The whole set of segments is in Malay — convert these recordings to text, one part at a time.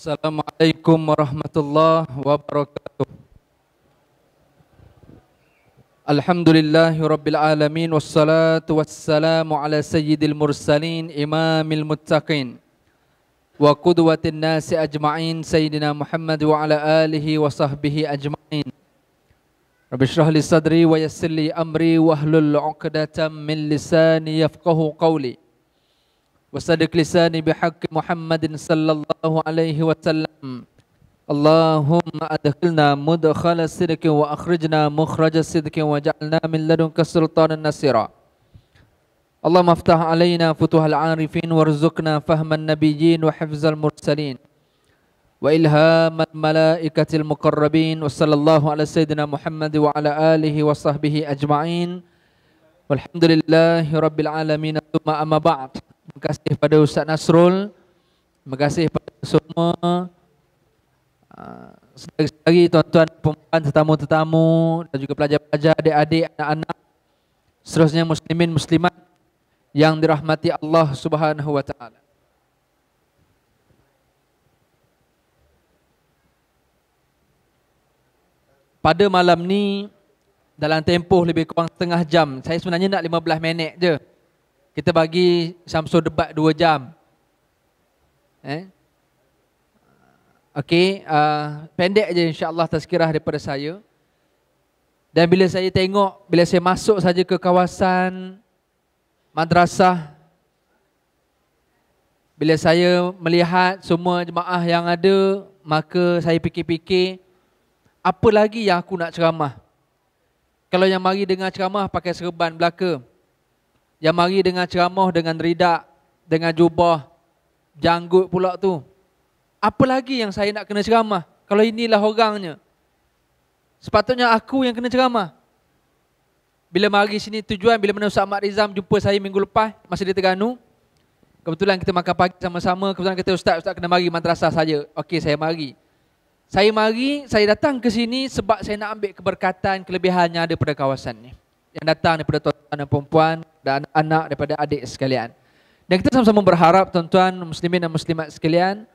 Assalamualaikum warahmatullahi wabarakatuh. Alhamdulillahi rabbil alamin, wassalatu wassalamu ala sayyidil mursalin, imamil muttaqin wa qudwatin nasi ajma'in, sayyidina Muhammad wa ala alihi wa sahbihi ajma'in. Rabbi shrah li sadri wa yassir li amri wa ahlul 'uqdatam min lisani yafqahu qawli. Wasaddiq lisani bihaqqi Muhammadin sallallahu alaihi wasallam. Allahumma adkhilna mudkhala sidqin wa akhrijna mukhraja sidqin waj'alna min ladunka sultanan nasira. Allahumma aftah alaina futuhal arifin warzuqna fahman nabiyyin wa hifzal mursalin wa ilhamal malaikatil muqarrabin. Wa sallallahu ala sayyidina Muhammad wa ala alihi wa sahbihi ajma'in. Walhamdulillahi rabbil alamin. Tsumma amma ba'd. Terima kasih pada Ustaz Nasrul. Terima kasih pada semua saudara-saudari, tuan-tuan, perempuan, tetamu-tetamu dan juga pelajar-pelajar, adik-adik, anak-anak, seterusnya muslimin muslimat yang dirahmati Allah Subhanahu wa taala. Pada malam ni dalam tempoh lebih kurang setengah jam, saya sebenarnya nak 15 minit je. Kita bagi Syamsul Debat 2 jam. Okey, pendek je insya-Allah tazkirah daripada saya. Dan bila saya tengok, bila saya masuk saja ke kawasan madrasah, bila saya melihat semua jemaah yang ada, maka saya fikir-fikir, apa lagi yang aku nak ceramah? Kalau yang mari dengar ceramah pakai serban belaka, yang mari dengar ceramah dengan ridak, dengan jubah, janggut pula tu, apa lagi yang saya nak kena ceramah? Kalau inilah orangnya, sepatutnya aku yang kena ceramah. Bila mari sini tujuan, bila mana Ustaz Ahmad Rizam jumpa saya minggu lepas, masa dia Terengganu, kebetulan kita makan pagi sama-sama, kebetulan kata, Ustaz kena mari madrasah saya. Okey, saya mari. Saya mari, saya datang ke sini sebab saya nak ambil keberkatan, kelebihan yang ada pada kawasan ni, yang datang daripada tuan-tuan dan perempuan dan anak-anak, daripada adik sekalian. Dan kita sama-sama berharap, tuan-tuan muslimin dan muslimat sekalian,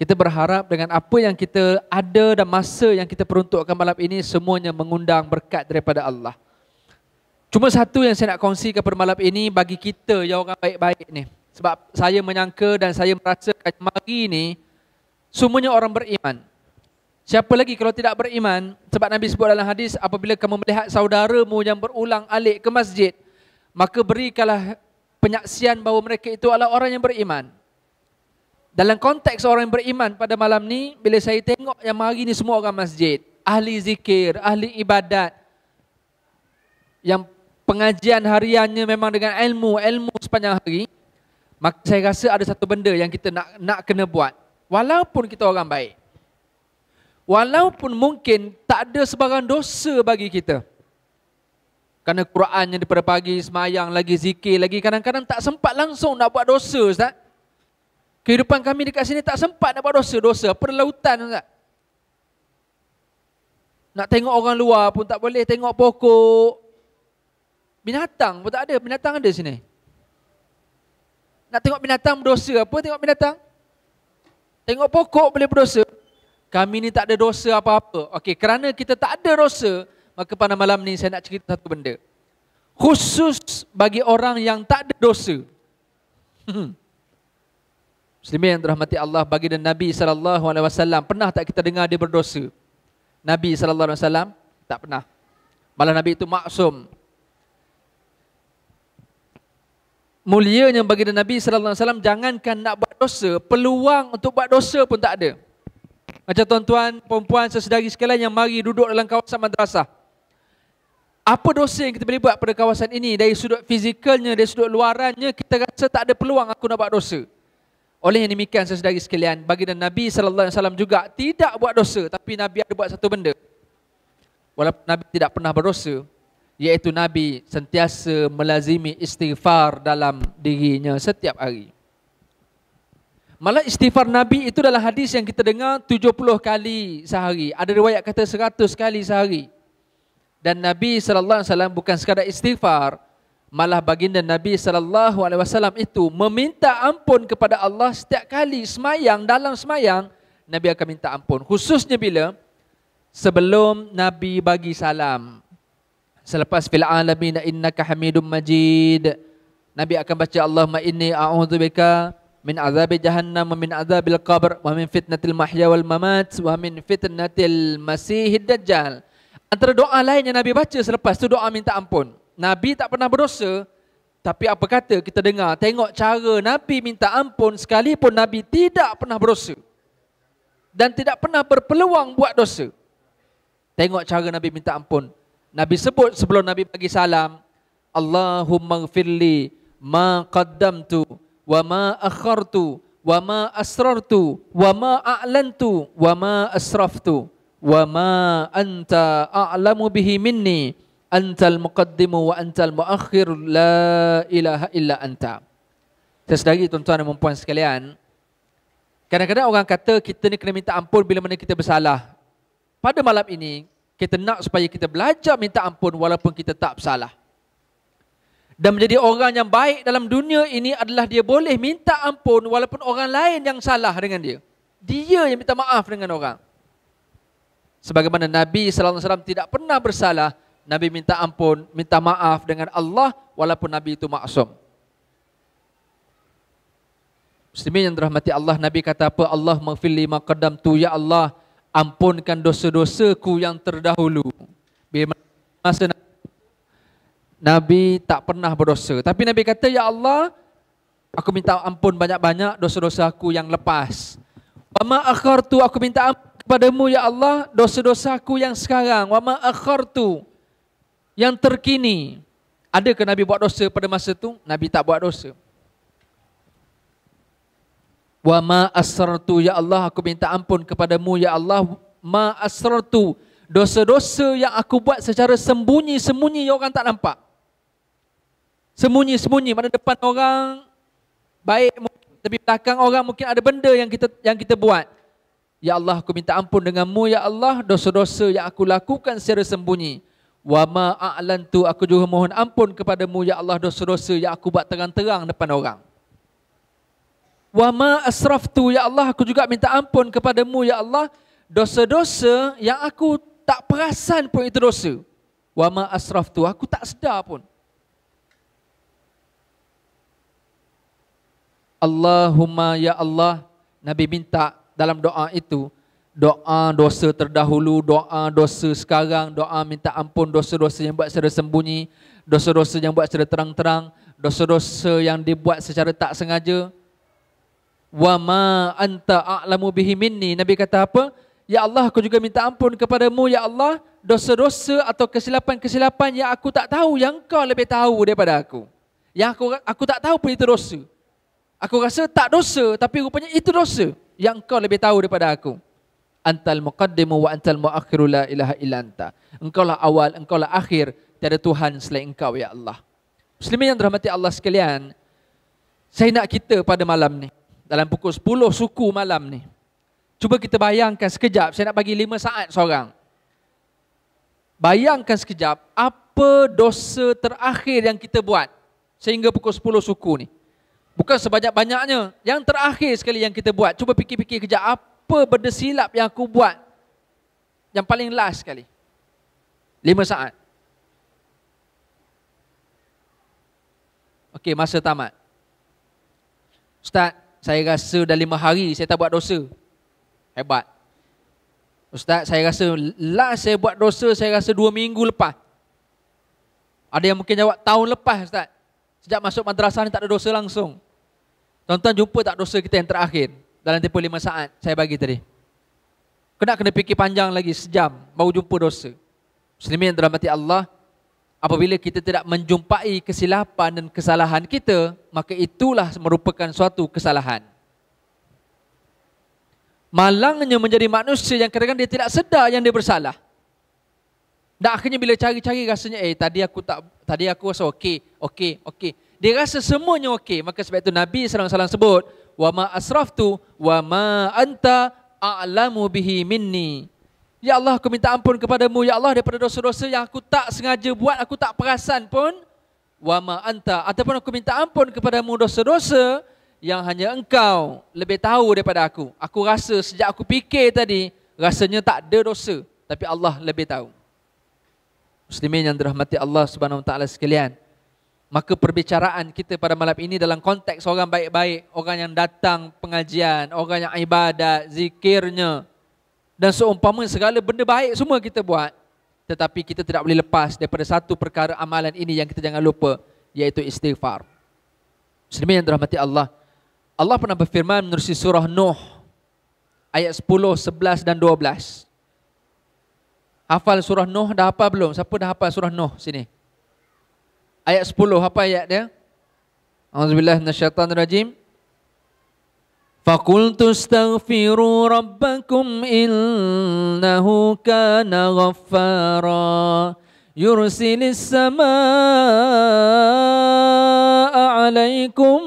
kita berharap dengan apa yang kita ada dan masa yang kita peruntukkan malam ini, semuanya mengundang berkat daripada Allah. Cuma satu yang saya nak kongsikan pada malam ini, bagi kita yang orang baik-baik ni, sebab saya menyangka dan saya merasakan mari ni semuanya orang beriman. Siapa lagi kalau tidak beriman? Sebab Nabi sebut dalam hadis, apabila kamu melihat saudaramu yang berulang alik ke masjid, maka berikanlah penyaksian bahawa mereka itu adalah orang yang beriman. Dalam konteks orang yang beriman pada malam ni, bila saya tengok yang mari ni semua orang masjid, ahli zikir, ahli ibadat, yang pengajian hariannya memang dengan ilmu sepanjang hari, maka saya rasa ada satu benda yang kita nak kena buat. Walaupun kita orang baik, walaupun mungkin tak ada sebarang dosa bagi kita, kerana Qurannya daripada pagi, semayang lagi, zikir lagi, kadang-kadang tak sempat langsung nak buat dosa, Ustaz. Kehidupan kami dekat sini tak sempat nak buat dosa. Dosa apa? Lautan, Ustaz. Nak tengok orang luar pun tak boleh, tengok pokok. Binatang pun tak ada, binatang ada sini. Nak tengok binatang berdosa apa? Tengok binatang. Tengok pokok boleh berdosa. Kami ni tak ada dosa apa-apa. Okey, kerana kita tak ada dosa, maka pada malam ni saya nak cerita satu benda. Khusus bagi orang yang tak ada dosa. Muslimin yang dirahmati Allah, baginda Nabi SAW, pernah tak kita dengar dia berdosa? Nabi SAW tak pernah. Malah Nabi itu maksum. Mulianya baginda Nabi SAW, jangankan nak buat dosa, peluang untuk buat dosa pun tak ada. Macam tuan-tuan, perempuan, sesedari sekalian yang mari duduk dalam kawasan madrasah, apa dosa yang kita boleh buat pada kawasan ini? Dari sudut fizikalnya, dari sudut luarannya, kita rasa tak ada peluang aku nak buat dosa. Oleh yang demikian, sesedari sekalian, baginda Nabi SAW juga tidak buat dosa. Tapi Nabi ada buat satu benda, walaupun Nabi tidak pernah berdosa, iaitu Nabi sentiasa melazimi istighfar dalam dirinya setiap hari. Malah istighfar Nabi itu dalam hadis yang kita dengar 70 kali sehari. Ada riwayat kata 100 kali sehari. Dan Nabi SAW bukan sekadar istighfar, malah baginda Nabi SAW itu meminta ampun kepada Allah setiap kali semayang, dalam semayang Nabi akan minta ampun. Khususnya bila sebelum Nabi bagi salam. Selepas fil alamin innaka hamidum majid. Nabi akan baca Allahumma inni a'udzubika min azabi jahannam wa min azabil qabr wa min fitnatil mahya wal mamat wa min fitnatil masihid dajjal. Antara doa lain yang Nabi baca selepas tu doa minta ampun. Nabi tak pernah berdosa. Tapi apa kata kita dengar, tengok cara Nabi minta ampun sekalipun Nabi tidak pernah berdosa. Dan tidak pernah berpeluang buat dosa. Tengok cara Nabi minta ampun. Nabi sebut sebelum Nabi bagi salam, Allahumma gfirli ma qaddamtu wa ma akhartu wa ma asrartu wa ma a'lantu wa ma asraftu wa ma anta a'lamu bihi minni. Antal muqaddimu wa antal muakhir la ilaha illa anta. Saudari, tuan-tuan dan puan-puan sekalian, kadang-kadang orang kata kita ni kena minta ampun bila mana kita bersalah. Pada malam ini, kita nak supaya kita belajar minta ampun walaupun kita tak bersalah. Dan menjadi orang yang baik dalam dunia ini adalah dia boleh minta ampun walaupun orang lain yang salah dengan dia. Dia yang minta maaf dengan orang. Sebagaimana Nabi sallallahu alaihi wasallam tidak pernah bersalah, Nabi minta ampun, minta maaf dengan Allah walaupun Nabi itu maksum. Muslimin yang dirahmati Allah, Nabi kata apa? Allah maghfirli ma qaddamtu, ya Allah, ampunkan dosa-dosaku yang terdahulu. Bila masa Nabi tak pernah berdosa, tapi Nabi kata, ya Allah, aku minta ampun banyak-banyak dosa-dosa aku yang lepas. Wa ma akhartu, aku minta ampun kepadamu ya Allah, dosa-dosaku yang sekarang. Wa ma akhartu, yang terkini. Adakah Nabi buat dosa pada masa tu? Nabi tak buat dosa. Wa ma asrartu, ya Allah, aku minta ampun kepadamu ya Allah, ma asrartu, dosa-dosa yang aku buat secara sembunyi-sembunyi yang orang tak nampak. Sembunyi-sembunyi, mana depan orang baik, tapi belakang orang mungkin ada benda yang kita buat. Ya Allah, aku minta ampun denganmu ya Allah, dosa-dosa yang aku lakukan secara sembunyi. Wa ma a'lantu, aku juga mohon ampun kepadamu ya Allah, dosa-dosa yang aku buat terang-terang depan orang. Wa ma asraftu, ya Allah, aku juga minta ampun kepadamu ya Allah, dosa-dosa yang aku tak perasan pun itu dosa. Wa ma asraftu, aku tak sedar pun. Allahumma, ya Allah, Nabi minta dalam doa itu, doa dosa terdahulu, doa dosa sekarang, doa minta ampun dosa-dosa yang buat secara sembunyi, dosa-dosa yang buat secara terang-terang, dosa-dosa yang dibuat secara tak sengaja. Wa ma anta a'lamu bihi minni. Nabi kata apa? Ya Allah, aku juga minta ampun kepadamu ya Allah, dosa-dosa atau kesilapan-kesilapan yang aku tak tahu, yang kau lebih tahu daripada aku. Yang aku tak tahu pun itu dosa. Aku rasa tak dosa, tapi rupanya itu dosa yang kau lebih tahu daripada aku. Antal muqaddimu wa antal muakhiru la ilaha illa anta. Engkaulah awal, engkaulah akhir, tiada Tuhan selain engkau ya Allah. Muslimin yang dirahmati Allah sekalian, saya nak kita pada malam ni, dalam pukul 10 suku malam ni, cuba kita bayangkan sekejap. Saya nak bagi 5 saat seorang. Bayangkan sekejap, apa dosa terakhir yang kita buat sehingga pukul 10 suku ni? Bukan sebanyak-banyaknya, yang terakhir sekali yang kita buat. Cuba fikir-fikir kejap, apa benda silap yang aku buat yang paling last sekali? 5 saat. Okey, masa tamat. Ustaz, saya rasa dah 5 hari saya tak buat dosa. Hebat. Ustaz, saya rasa last saya buat dosa, saya rasa 2 minggu lepas. Ada yang mungkin jawab tahun lepas, Ustaz. Sejak masuk madrasah ni tak ada dosa langsung. Tuan-tuan jumpa tak dosa kita yang terakhir dalam tempoh 5 saat saya bagi tadi? Kena fikir panjang lagi, sejam baru jumpa dosa. Muslimin yang dirahmati Allah, apabila kita tidak menjumpai kesilapan dan kesalahan kita, maka itulah merupakan suatu kesalahan. Malangnya menjadi manusia yang kadang-kadang dia tidak sedar yang dia bersalah. Dan akhirnya bila cari-cari rasanya, tadi aku rasa okey. Dia rasa semuanya okey. Maka sebab itu Nabi SAW sebut, wa ma asraftu wa ma anta a'lamu bihi minni. Ya Allah, aku minta ampun kepadamu ya Allah daripada dosa-dosa yang aku tak sengaja buat, aku tak perasan pun. Wa ma anta, ataupun aku minta ampun kepadamu dosa-dosa yang hanya engkau lebih tahu daripada aku. Aku rasa sejak aku fikir tadi, rasanya tak ada dosa, tapi Allah lebih tahu. Muslimin yang dirahmati Allah Subhanahu Wa Taala sekalian, maka perbicaraan kita pada malam ini dalam konteks orang baik-baik, orang yang datang pengajian, orang yang ibadat, zikirnya, dan seumpama segala benda baik semua kita buat, tetapi kita tidak boleh lepas daripada satu perkara amalan ini yang kita jangan lupa, iaitu istighfar. Muslimin yang dirahmati Allah, Allah pernah berfirman menerusi surah Nuh ayat 10, 11 dan 12. Hafal surah Nuh dah hafal belum? Siapa dah hafal surah Nuh sini? Ayat 10 apa ayat dia? A'udzubillahi minasyaitanirrajim. Faqultu astaghfiru rabbakum innahu kana ghaffara yursilis samaa 'alaikum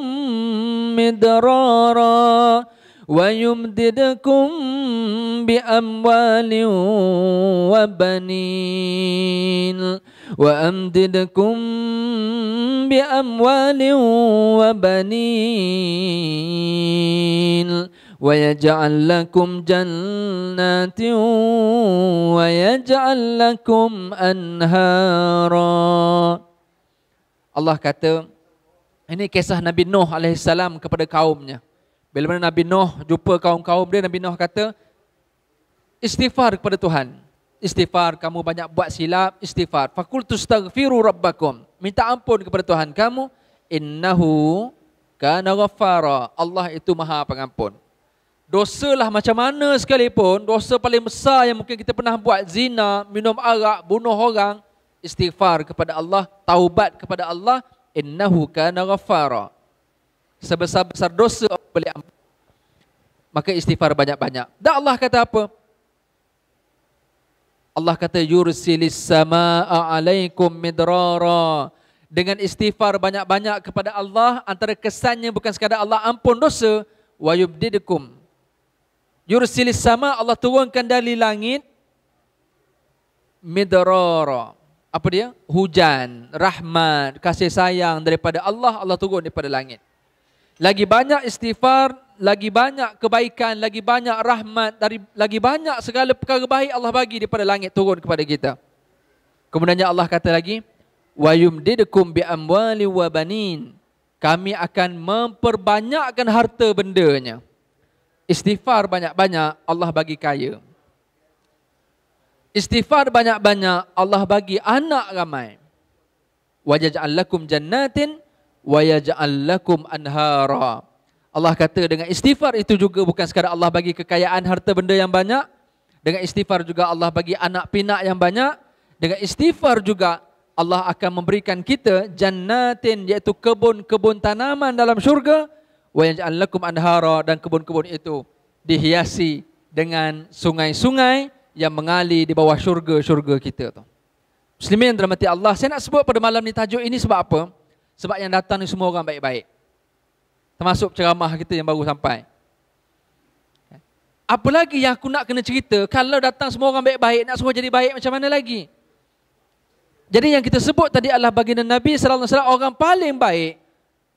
midrara wa yumdidukum bi amwalin wa banin wa amdidukum bi amwalin wa banin wa yaj'al lakum jannatin wa yaj'al lakum anhara. Allah kata, ini kisah Nabi Nuh AS kepada kaumnya. Bila mana Nabi Nuh jumpa kaum-kaum dia, Nabi Nuh kata, istighfar kepada Tuhan. Istighfar, kamu banyak buat silap, istighfar. Fakultu astaghfiru rabbakum. Minta ampun kepada Tuhan kamu. Innahu kana ghaffara. Allah itu maha pengampun. Dosalah macam mana sekalipun, dosa paling besar yang mungkin kita pernah buat, zina, minum arak, bunuh orang, istighfar kepada Allah, taubat kepada Allah. Innahu kana ghaffara. Sebesar-besar dosa boleh ampun. Maka istighfar banyak-banyak. Dan Allah kata apa? Allah kata yursilis samaa 'alaikum midrara. Dengan istighfar banyak-banyak kepada Allah, antara kesannya bukan sekadar Allah ampun dosa, wa yubdidukum. Yursilis samaa, Allah turunkan dari langit midrara. Apa dia? Hujan, rahmat, kasih sayang daripada Allah, Allah turun daripada langit. Lagi banyak istighfar, lagi banyak kebaikan, lagi banyak rahmat, lagi banyak segala perkara baik Allah bagi daripada langit turun kepada kita. Kemudiannya Allah kata lagi, wa yumdidukum bi amwali wa banin. Kami akan memperbanyakkan harta bendanya. Istighfar banyak-banyak, Allah bagi kaya. Istighfar banyak-banyak, Allah bagi anak ramai. Wa yaj'al lakum jannatin wa yaj'al lakum anhara. Allah kata dengan istighfar itu juga bukan sekadar Allah bagi kekayaan harta benda yang banyak, dengan istighfar juga Allah bagi anak pinak yang banyak, dengan istighfar juga Allah akan memberikan kita jannatin, iaitu kebun-kebun tanaman dalam syurga, wa yaj'al lakum anhara, dan kebun-kebun itu dihiasi dengan sungai-sungai yang mengalir di bawah syurga-syurga kita tu. Muslimin dirahmati Allah, saya nak sebut pada malam ni tajuk ini sebab apa? Sebab yang datang ni semua orang baik-baik. Termasuk ceramah kita yang baru sampai. Apalagi yang aku nak kena cerita, kalau datang semua orang baik-baik, nak suruh jadi baik macam mana lagi? Jadi yang kita sebut tadi adalah baginda Nabi sallallahu alaihi wasallam, orang paling baik,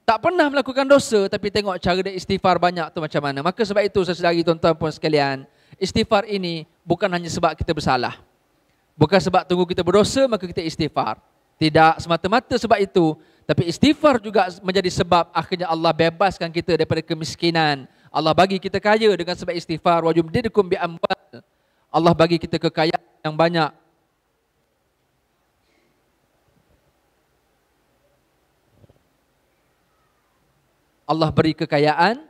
tak pernah melakukan dosa, tapi tengok cara dia istighfar banyak tu macam mana. Maka sebab itu saudari tuan-tuan puan sekalian, istighfar ini bukan hanya sebab kita bersalah. Bukan sebab tunggu kita berdosa maka kita istighfar. Tidak semata-mata sebab itu, tapi istighfar juga menjadi sebab akhirnya Allah bebaskan kita daripada kemiskinan. Allah bagi kita kaya dengan sebab istighfar. Wa yumdidukum bi amwal. Allah bagi kita kekayaan yang banyak. Allah beri kekayaan,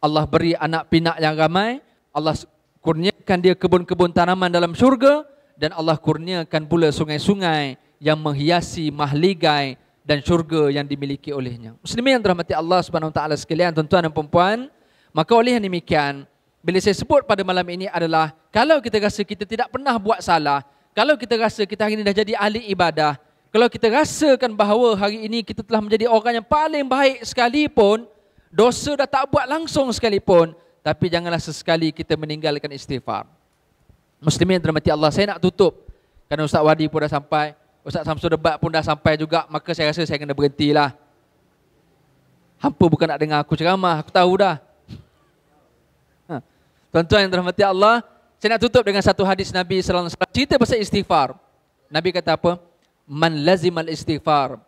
Allah beri anak pinak yang ramai, Allah kurniakan dia kebun-kebun tanaman dalam syurga, dan Allah kurniakan pula sungai-sungai yang menghiasi mahligai dan syurga yang dimiliki olehnya. Muslimin yang dirahmati Allah Subhanahu Wa Taala sekalian, tuan-tuan dan puan-puan, maka oleh yang demikian, bila saya sebut pada malam ini adalah, kalau kita rasa kita tidak pernah buat salah, kalau kita rasa kita hari ini dah jadi ahli ibadah, kalau kita rasakan bahawa hari ini kita telah menjadi orang yang paling baik sekalipun, dosa dah tak buat langsung sekalipun, tapi janganlah sesekali kita meninggalkan istighfar. Muslimin yang dirahmati Allah, saya nak tutup kerana Ustaz Wadi pun dah sampai, Ustaz Syamsul Debat pun dah sampai juga, maka saya rasa saya kena berhentilah. Hampa bukan nak dengar aku ceramah, aku tahu dah. Tuan-tuan yang dirahmati Allah, saya nak tutup dengan satu hadis Nabi sallallahu alaihi wasallam cerita pasal istighfar. Nabi kata apa? Man lazimal istighfar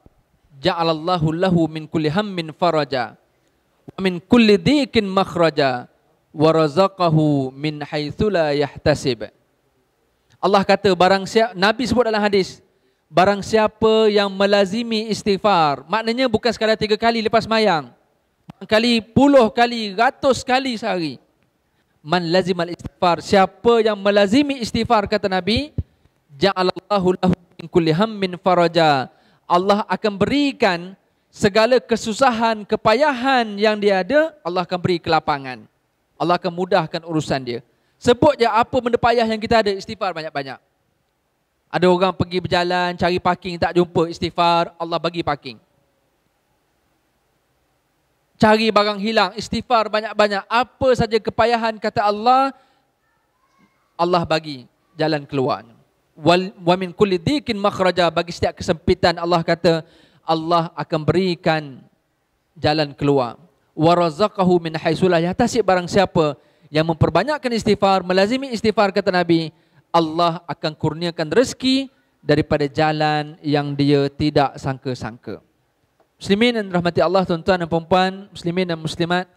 ja'alallahu lahu min kulli hammin faraja wa min kulli dhiqin makhraja wa razaqahu min haitsu la yahtasib. Allah kata barang siapa, Nabi sebut dalam hadis, barang siapa yang melazimi istighfar, maknanya bukan sekadar 3 kali lepas sembahyang, kali, 10 kali, 100 kali sehari. Man lazimal istighfar, siapa yang melazimi istighfar, kata Nabi, ja'alallahu lahu min kulli hammin faraja, Allah akan berikan segala kesusahan, kepayahan yang dia ada, Allah akan beri kelapangan, Allah akan mudahkan urusan dia. Sebut je apa benda payah yang kita ada, istighfar banyak-banyak. Ada orang pergi berjalan cari parking tak jumpa, istighfar, Allah bagi parking. Cari barang hilang, istighfar banyak-banyak. Apa saja kepayahan, kata Allah, Allah bagi jalan keluarnya. Wa min kulli dhiqin makhraja, bagi setiap kesempitan Allah kata Allah akan berikan jalan keluar. Wa razaqahu min haitsu la yahtasib, barang siapa yang memperbanyakkan istighfar, melazimi istighfar, kata Nabi, Allah akan kurniakan rezeki daripada jalan yang dia tidak sangka-sangka. Muslimin dan rahmati Allah, tuan-tuan dan puan-puan, muslimin dan muslimat,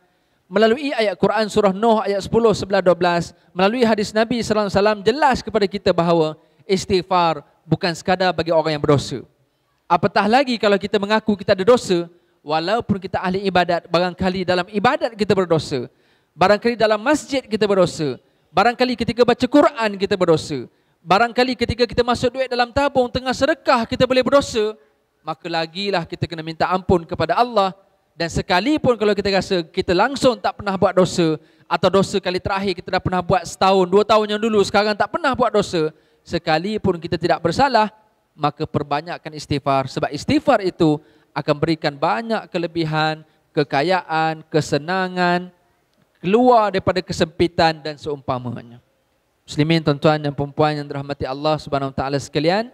melalui ayat Quran surah Nuh ayat 10, 11, 12, melalui hadis Nabi sallallahu alaihi wasallam jelas kepada kita bahawa istighfar bukan sekadar bagi orang yang berdosa. Apatah lagi kalau kita mengaku kita ada dosa, walaupun kita ahli ibadat, barangkali dalam ibadat kita berdosa, barangkali dalam masjid kita berdosa, barangkali ketika baca Quran kita berdosa, barangkali ketika kita masuk duit dalam tabung tengah sedekah kita boleh berdosa. Maka lagilah kita kena minta ampun kepada Allah. Dan sekalipun kalau kita rasa kita langsung tak pernah buat dosa, atau dosa kali terakhir kita dah pernah buat setahun, 2 tahun yang dulu, sekarang tak pernah buat dosa, sekalipun kita tidak bersalah, maka perbanyakkan istighfar. Sebab istighfar itu akan berikan banyak kelebihan, kekayaan, kesenangan, keluar daripada kesempitan dan seumpamanya. Muslimin, tuan-tuan dan puan-puan yang dirahmati Allah Subhanahu Wa Taala sekalian,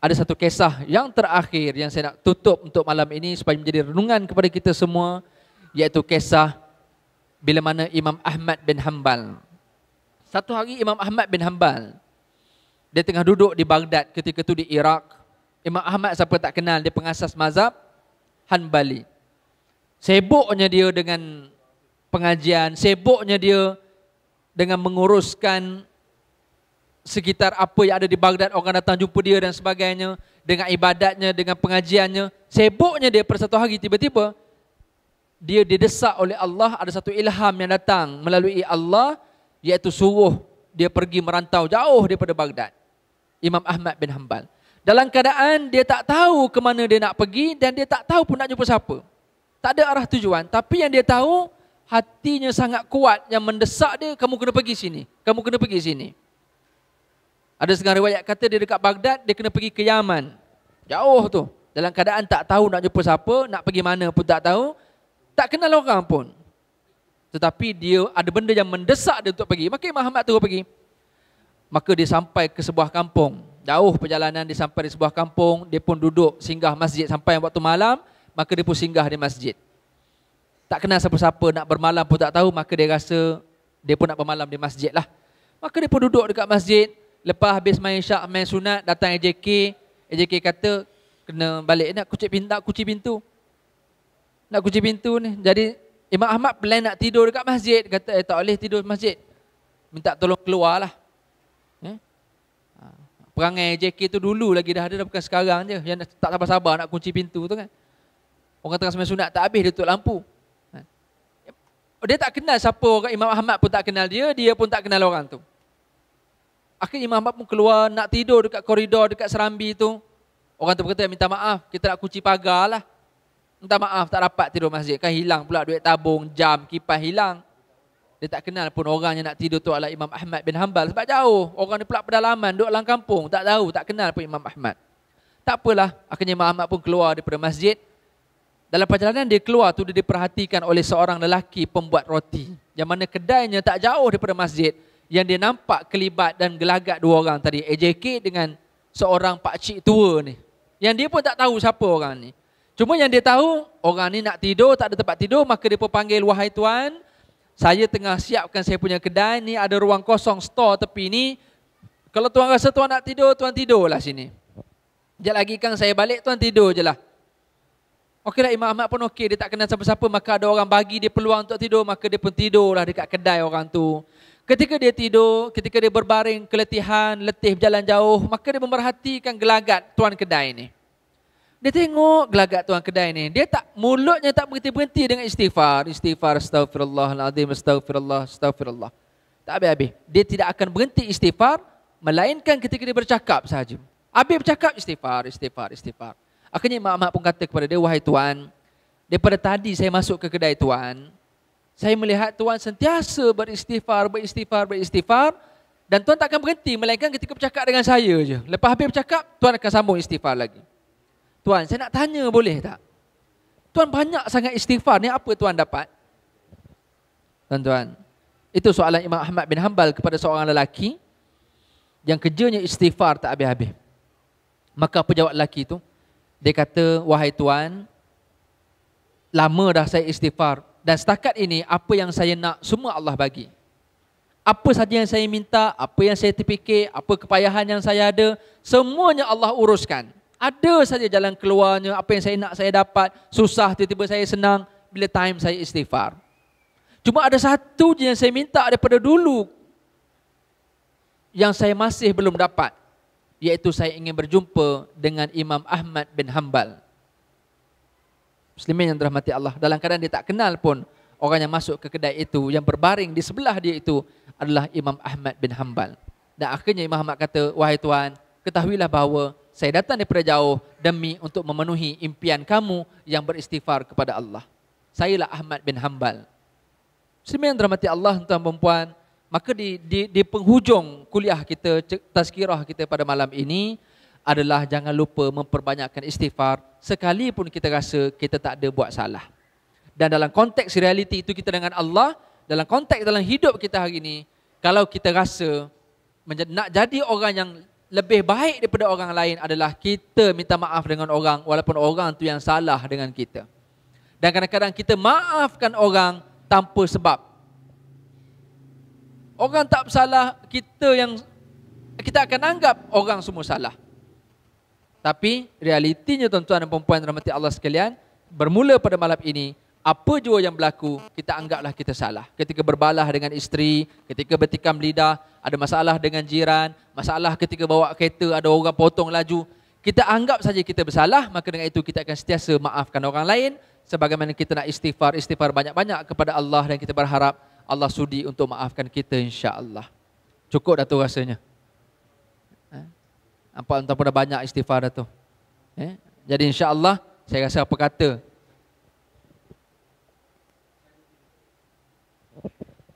ada satu kisah yang terakhir yang saya nak tutup untuk malam ini supaya menjadi renungan kepada kita semua, iaitu kisah bila mana Imam Ahmad bin Hanbal. Satu hari Imam Ahmad bin Hanbal, dia tengah duduk di Baghdad, ketika itu di Iraq. Imam Ahmad siapa tak kenal, dia pengasas mazhab Hanbali. Sibuknya dia dengan pengajian, sibuknya dia dengan menguruskan sekitar apa yang ada di Baghdad, orang datang jumpa dia dan sebagainya, dengan ibadatnya, dengan pengajiannya, sibuknya dia. Pada satu hari tiba-tiba dia didesak oleh Allah, ada satu ilham yang datang melalui Allah, iaitu suruh dia pergi merantau jauh daripada Baghdad. Imam Ahmad bin Hanbal dalam keadaan dia tak tahu ke mana dia nak pergi, dan dia tak tahu pun nak jumpa siapa, tak ada arah tujuan. Tapi yang dia tahu, hatinya sangat kuat yang mendesak dia, kamu kena pergi sini, kamu kena pergi sini. Ada setengah riwayat kata dia dekat Baghdad, dia kena pergi ke Yaman. Jauh tu. Dalam keadaan tak tahu nak jumpa siapa, nak pergi mana pun tak tahu, tak kenal orang pun. Tetapi dia ada benda yang mendesak dia untuk pergi. Maka Imam Ahmad terus pergi. Maka dia sampai ke sebuah kampung. Jauh perjalanan, dia sampai di sebuah kampung, dia pun duduk singgah masjid sampai waktu malam, maka dia pun singgah di masjid. Tak kenal siapa-siapa, nak bermalam pun tak tahu, maka dia rasa dia pun nak bermalam di masjid lah. Maka dia pun duduk dekat masjid. Lepas habis main syak, main sunat, datang AJK. AJK kata, kena balik, nak kunci pintu. Nak kunci pintu ni. Jadi, Imam Ahmad plan nak tidur dekat masjid. Kata, tak boleh tidur masjid. Minta tolong keluar lah. Perangai AJK tu dulu lagi dah ada, dah bukan sekarang je. Yang tak sabar-sabar nak kunci pintu tu kan. Orang tengah main sunat, tak habis dia tutup lampu. Dia tak kenal siapa orang, Imam Ahmad pun tak kenal dia, dia pun tak kenal orang tu. Akhirnya Imam Ahmad pun keluar, nak tidur dekat koridor, dekat serambi tu. Orang tu berkata, minta maaf, kita nak kunci pagar lah. Minta maaf, tak dapat tidur masjid. Kan hilang pula duit tabung, jam, kipas hilang. Dia tak kenal pun orang yang nak tidur tu adalah Imam Ahmad bin Hanbal. Sebab jauh, orang ni pula pedalaman, duduk dalam kampung. Tak tahu, tak kenal pun Imam Ahmad. Tak apalah, akhirnya Imam Ahmad pun keluar daripada masjid. Dalam perjalanan dia keluar tu, dia diperhatikan oleh seorang lelaki pembuat roti. Yang mana kedainya tak jauh daripada masjid. Yang dia nampak kelibat dan gelagat dua orang tadi, AJK dengan seorang pakcik tua ni. Yang dia pun tak tahu siapa orang ni. Cuma yang dia tahu, orang ni nak tidur, tak ada tempat tidur, maka dia pun panggil, wahai tuan, saya tengah siapkan saya punya kedai, ni ada ruang kosong store tepi ni, kalau tuan rasa tuan nak tidur, tuan tidurlah sini. Sekejap lagi kan saya balik, tuan tidur je lah. Okeylah, Imam Ahmad pun okey, dia tak kenal siapa-siapa, maka ada orang bagi dia peluang untuk tidur, maka dia pun tidurlah dekat kedai orang tu. Ketika dia tidur, ketika dia berbaring, keletihan, letih berjalan jauh, maka dia memerhatikan gelagat tuan kedai ni. Dia tengok gelagat tuan kedai ni. Dia tak, mulutnya tak berhenti-berhenti dengan istighfar. Istighfar, astaghfirullahaladzim, astaghfirullah, astaghfirullah. Tak habis-habis. Dia tidak akan berhenti istighfar, melainkan ketika dia bercakap sahaja. Habis bercakap, istighfar, istighfar, istighfar. Akhirnya Imam Ahmad pun kata kepada dia, wahai tuan, daripada tadi saya masuk ke kedai tuan, saya melihat tuan sentiasa beristighfar, beristighfar, beristighfar, dan tuan tak akan berhenti, melainkan ketika bercakap dengan saya je. Lepas habis bercakap, tuan akan sambung istighfar lagi. Tuan, saya nak tanya boleh tak? Tuan banyak sangat istighfar ni, apa tuan dapat? Tuan-tuan, itu soalan Imam Ahmad bin Hanbal kepada seorang lelaki yang kerjanya istighfar tak habis-habis. Maka apa jawab lelaki tu? Dia kata, wahai tuan, lama dah saya istighfar dan setakat ini apa yang saya nak semua Allah bagi. Apa saja yang saya minta, apa yang saya terfikir, apa kepayahan yang saya ada, semuanya Allah uruskan. Ada saja jalan keluarnya, apa yang saya nak saya dapat, susah tiba-tiba saya senang, bila time saya istighfar. Cuma ada satu je yang saya minta daripada dulu, yang saya masih belum dapat, iaitu saya ingin berjumpa dengan Imam Ahmad bin Hanbal. Muslimin yang dirahmati Allah, dalam keadaan dia tak kenal pun, orang yang masuk ke kedai itu, yang berbaring di sebelah dia itu adalah Imam Ahmad bin Hanbal. Dan akhirnya Imam Ahmad kata, wahai tuan, ketahuilah bahawa saya datang daripada jauh demi untuk memenuhi impian kamu yang beristighfar kepada Allah. Sayalah Ahmad bin Hanbal. Muslimin yang dirahmati Allah, tuan perempuan, maka di penghujung kuliah kita, tazkirah kita pada malam ini adalah jangan lupa memperbanyakkan istighfar sekalipun kita rasa kita tak ada buat salah. Dan dalam konteks realiti itu kita dengan Allah, dalam konteks dalam hidup kita hari ini, kalau kita rasa nak jadi orang yang lebih baik daripada orang lain adalah kita minta maaf dengan orang walaupun orang tu yang salah dengan kita. Dan kadang-kadang kita maafkan orang tanpa sebab. Orang tak salah, kita akan anggap orang semua salah. Tapi realitinya tuan-tuan dan puan-puan rahmati Allah sekalian, bermula pada malam ini, apa jua yang berlaku, kita anggaplah kita salah. Ketika berbalah dengan isteri, ketika bertikam lidah, ada masalah dengan jiran, masalah ketika bawa kereta, ada orang potong laju. Kita anggap saja kita bersalah, maka dengan itu kita akan sentiasa maafkan orang lain. Sebagaimana kita nak istighfar, istighfar banyak-banyak kepada Allah dan kita berharap Allah sudi untuk maafkan kita insya-Allah. Cukup dah tu rasanya. Nampak entah pun dah banyak istighfar dah tu. Jadi insya-Allah saya rasa apa kata?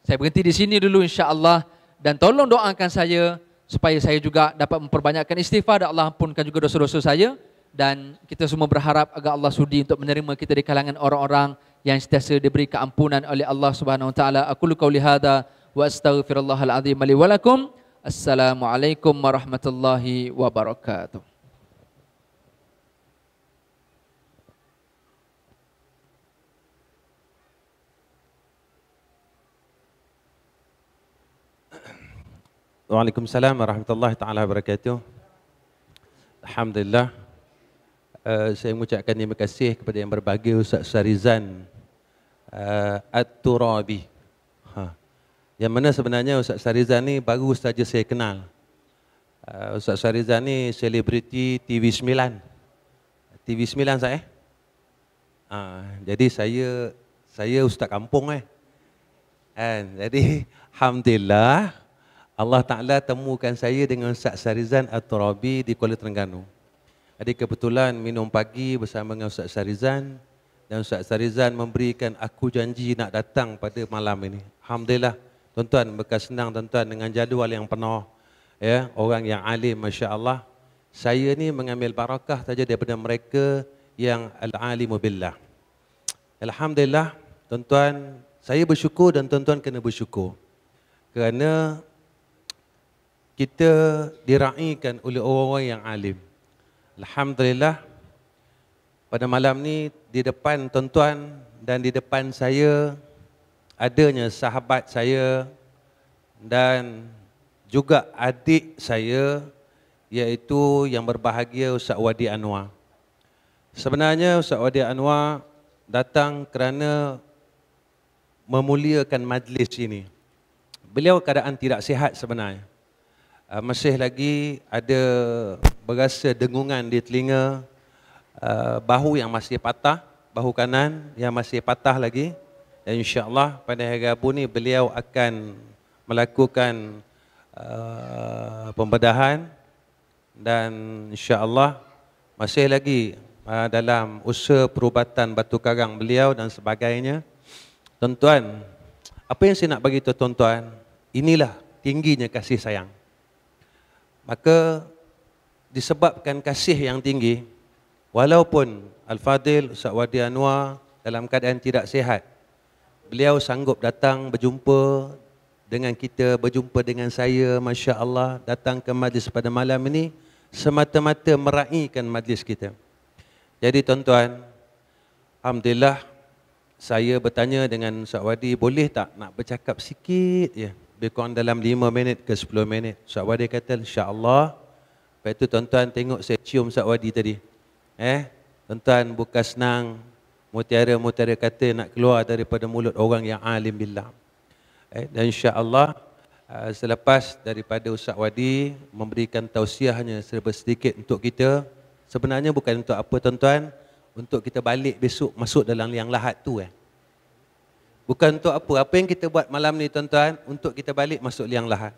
Saya berhenti di sini dulu insya-Allah dan tolong doakan saya supaya saya juga dapat memperbanyakkan istighfar dan Allah ampunkan juga dosa-dosa saya dan kita semua berharap agar Allah sudi untuk menerima kita di kalangan orang-orang yang sentiasa diberi keampunan oleh Allah Subhanahu Wa Taala. Aku lu qauli hadza wa astaghfirullahal azim li wa lakum. Assalamualaikum warahmatullahi wabarakatuh. Waalaikumsalam warahmatullahi taala wabarakatuh. Alhamdulillah. Saya mengucapkan terima kasih kepada yang berbahagia Ustaz Shahrizan At-Turabi. Yang mana sebenarnya Ustaz Shahrizan ni baru saja saya kenal. Ustaz Shahrizan ni selebriti TV9. TV9 saya. Jadi saya ustaz kampung jadi alhamdulillah Allah Ta'ala temukan saya dengan Ustaz Shahrizan At-Turabi di Kuala Terengganu. Jadi kebetulan minum pagi bersama dengan Ustaz Shahrizan dan Ustaz Shahrizan memberikan aku janji nak datang pada malam ini. Alhamdulillah, tuan-tuan bekas senang tuan-tuan dengan jadual yang penuh. Ya, orang yang alim, Masya Allah. Saya ni mengambil barakah saja daripada mereka yang al-alimu billah. Alhamdulillah, tuan-tuan, saya bersyukur dan tuan-tuan kena bersyukur. Kerana kita diraikan oleh orang-orang yang alim. Alhamdulillah, Pada malam ni di depan tuan-tuan dan di depan saya adanya sahabat saya dan juga adik saya, iaitu yang berbahagia Ustaz Wadi Anwar. Sebenarnya Ustaz Wadi Anwar datang kerana memuliakan majlis ini. Beliau keadaan tidak sihat sebenarnya. Masih lagi ada berasa dengungan di telinga, bahu yang masih patah, bahu kanan yang masih patah lagi. Dan insya-Allah pada hari Rabu ni beliau akan melakukan pembedahan dan insya-Allah masih lagi dalam usaha perubatan batu karang beliau dan sebagainya. Tuan-tuan, apa yang saya nak bagi tahu tuan-tuan, inilah tingginya kasih sayang. Maka disebabkan kasih yang tinggi, walaupun Al-Fadhil Ustaz Wadi Anwar dalam keadaan tidak sihat, beliau sanggup datang berjumpa dengan kita, berjumpa dengan saya, Masya Allah, datang ke majlis pada malam ini semata-mata meraihkan majlis kita. Jadi tuan-tuan, Alhamdulillah, saya bertanya dengan Ustaz Wadi, boleh tak nak bercakap sikit ya? Berkurang dalam 5 minit ke 10 minit. Ustaz Wadi kata, insya-Allah. Lepas itu tuan-tuan tengok saya cium Ustaz Wadi tadi. Tuan-tuan bukan senang mutiara-mutiara kata nak keluar daripada mulut orang yang alim billah. Dan insya-Allah selepas daripada Ustaz Wadi memberikan tausiahnya serba sedikit untuk kita, sebenarnya bukan untuk apa tuan-tuan, untuk kita balik besok masuk dalam liang lahat tu. Bukan untuk apa. Apa yang kita buat malam ni tuan-tuan, untuk kita balik masuk liang lahat.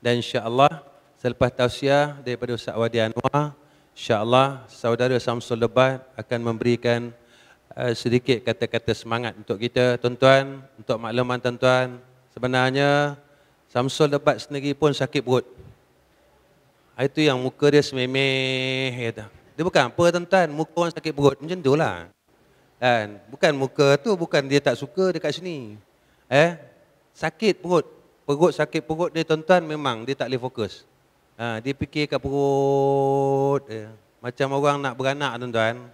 Dan insya-Allah selepas tausiah daripada Ustaz Wadi Anwar, insya-Allah saudara Syamsul Debat akan memberikan sedikit kata-kata semangat untuk kita tuan-tuan, untuk makluman tuan-tuan. Sebenarnya Syamsul Debat sendiri pun sakit perut. Itu yang muka dia sememeh kata. Dia bukan apa tuan-tuan, muka orang sakit perut macam tulah. Dan bukan muka tu, bukan dia tak suka dekat sini. Sakit perut. Sakit perut dia tuan-tuan, memang dia tak boleh fokus. Dia fikir kat perut. Macam orang nak beranak tuan-tuan.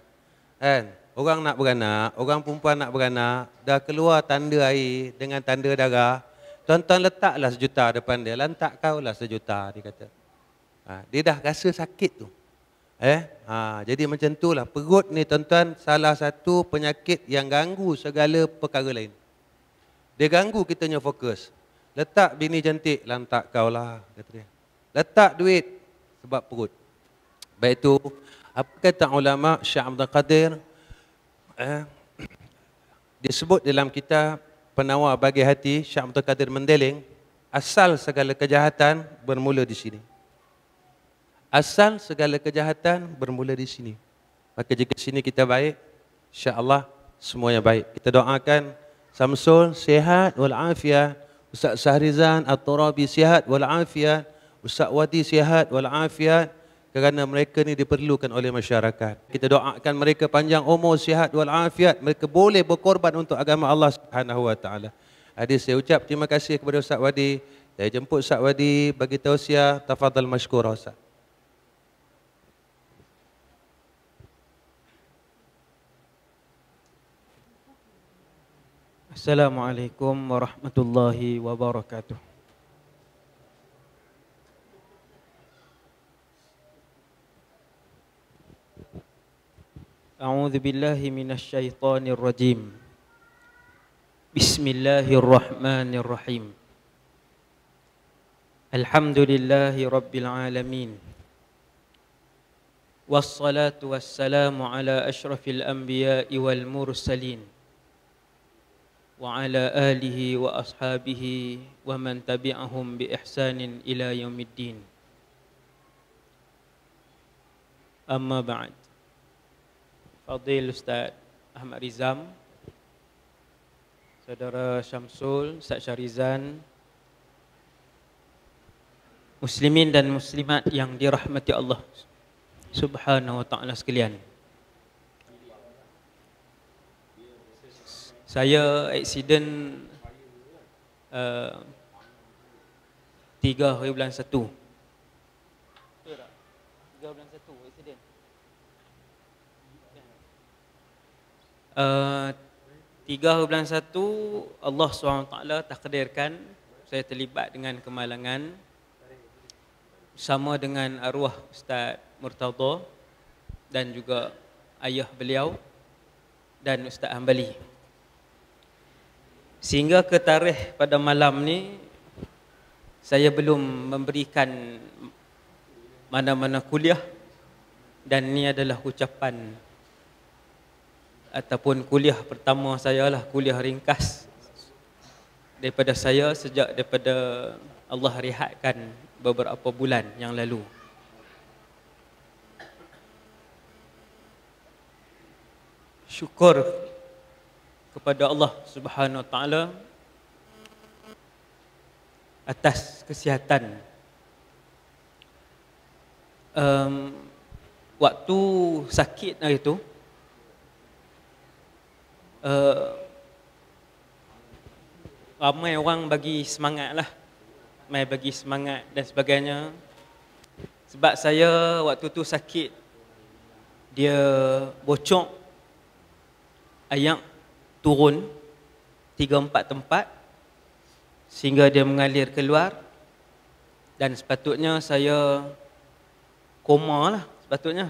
Orang nak beranak, orang perempuan nak beranak, dah keluar tanda air dengan tanda darah. Tuan-tuan letaklah sejuta depan dia, lantak kau lah sejuta, dia kata. Dia dah rasa sakit tu. Jadi macam itulah perut ni tuan-tuan, salah satu penyakit yang ganggu segala perkara lain. Dia ganggu kitanya fokus. Letak bini cantik, lantak kau lah, kata dia. Letak duit sebab perut. Baik itu, apa kata ulama Syekh Abdul Qadir, disebut dalam kitab Penawar Bagi Hati, Syekh Abdul Qadir mendeling, asal segala kejahatan bermula di sini. Asal segala kejahatan bermula di sini. Maka jika sini kita baik, insya-Allah semuanya baik. Kita doakan Syamsul sihat wal afiat, Ustaz Shahrizan At-Turabi sihat wal afiat, Ustaz Wadi sihat wal afiat, kerana mereka ni diperlukan oleh masyarakat. Kita doakan mereka panjang umur, sihat wal afiat, mereka boleh berkorban untuk agama Allah Subhanahu wa taala. Hadis saya ucap terima kasih kepada Ustaz Wadi. Saya jemput Ustaz Wadi bagi tausiah, tafadhal mashkur Ustaz. Assalamualaikum warahmatullahi wabarakatuh. A'udzu billahi minasy syaithanir rajim. Bismillahirrahmanirrahim. Alhamdulillahi rabbil alamin. Wassalatu wassalamu ala asyrafil anbiya'i wal mursalin. Wa ala alihi wa ashabihi wa man tabi'ahum bi ihsanin ila yaumiddin. Amma ba'd. Fadil Ustaz Ahmad Rizam, Saudara Syamsul, Ustaz Shahrizan, muslimin dan muslimat yang dirahmati Allah Subhanahu wa ta'ala sekalian. Saya aksiden 3 hari bulan 1. Betul tak? 3 bulan 1 aksiden. 3 bulan 1 Allah SWT takdirkan saya terlibat dengan kemalangan bersama dengan arwah Ustaz Murtadha dan juga ayah beliau dan Ustaz Hanbali. Sehingga ke tarikh pada malam ni saya belum memberikan mana-mana kuliah, dan ni adalah ucapan ataupun kuliah pertama saya lah, kuliah ringkas daripada saya sejak daripada Allah rehatkan beberapa bulan yang lalu. Syukur kepada Allah Subhanahu Wa Taala atas kesihatan. Waktu sakit hari tu, ramai orang bagi semangat lah, ramai bagi semangat dan sebagainya. Sebab saya waktu tu sakit, dia bocor, ayak turun 3-4 tempat sehingga dia mengalir keluar, dan sepatutnya saya koma lah sepatutnya.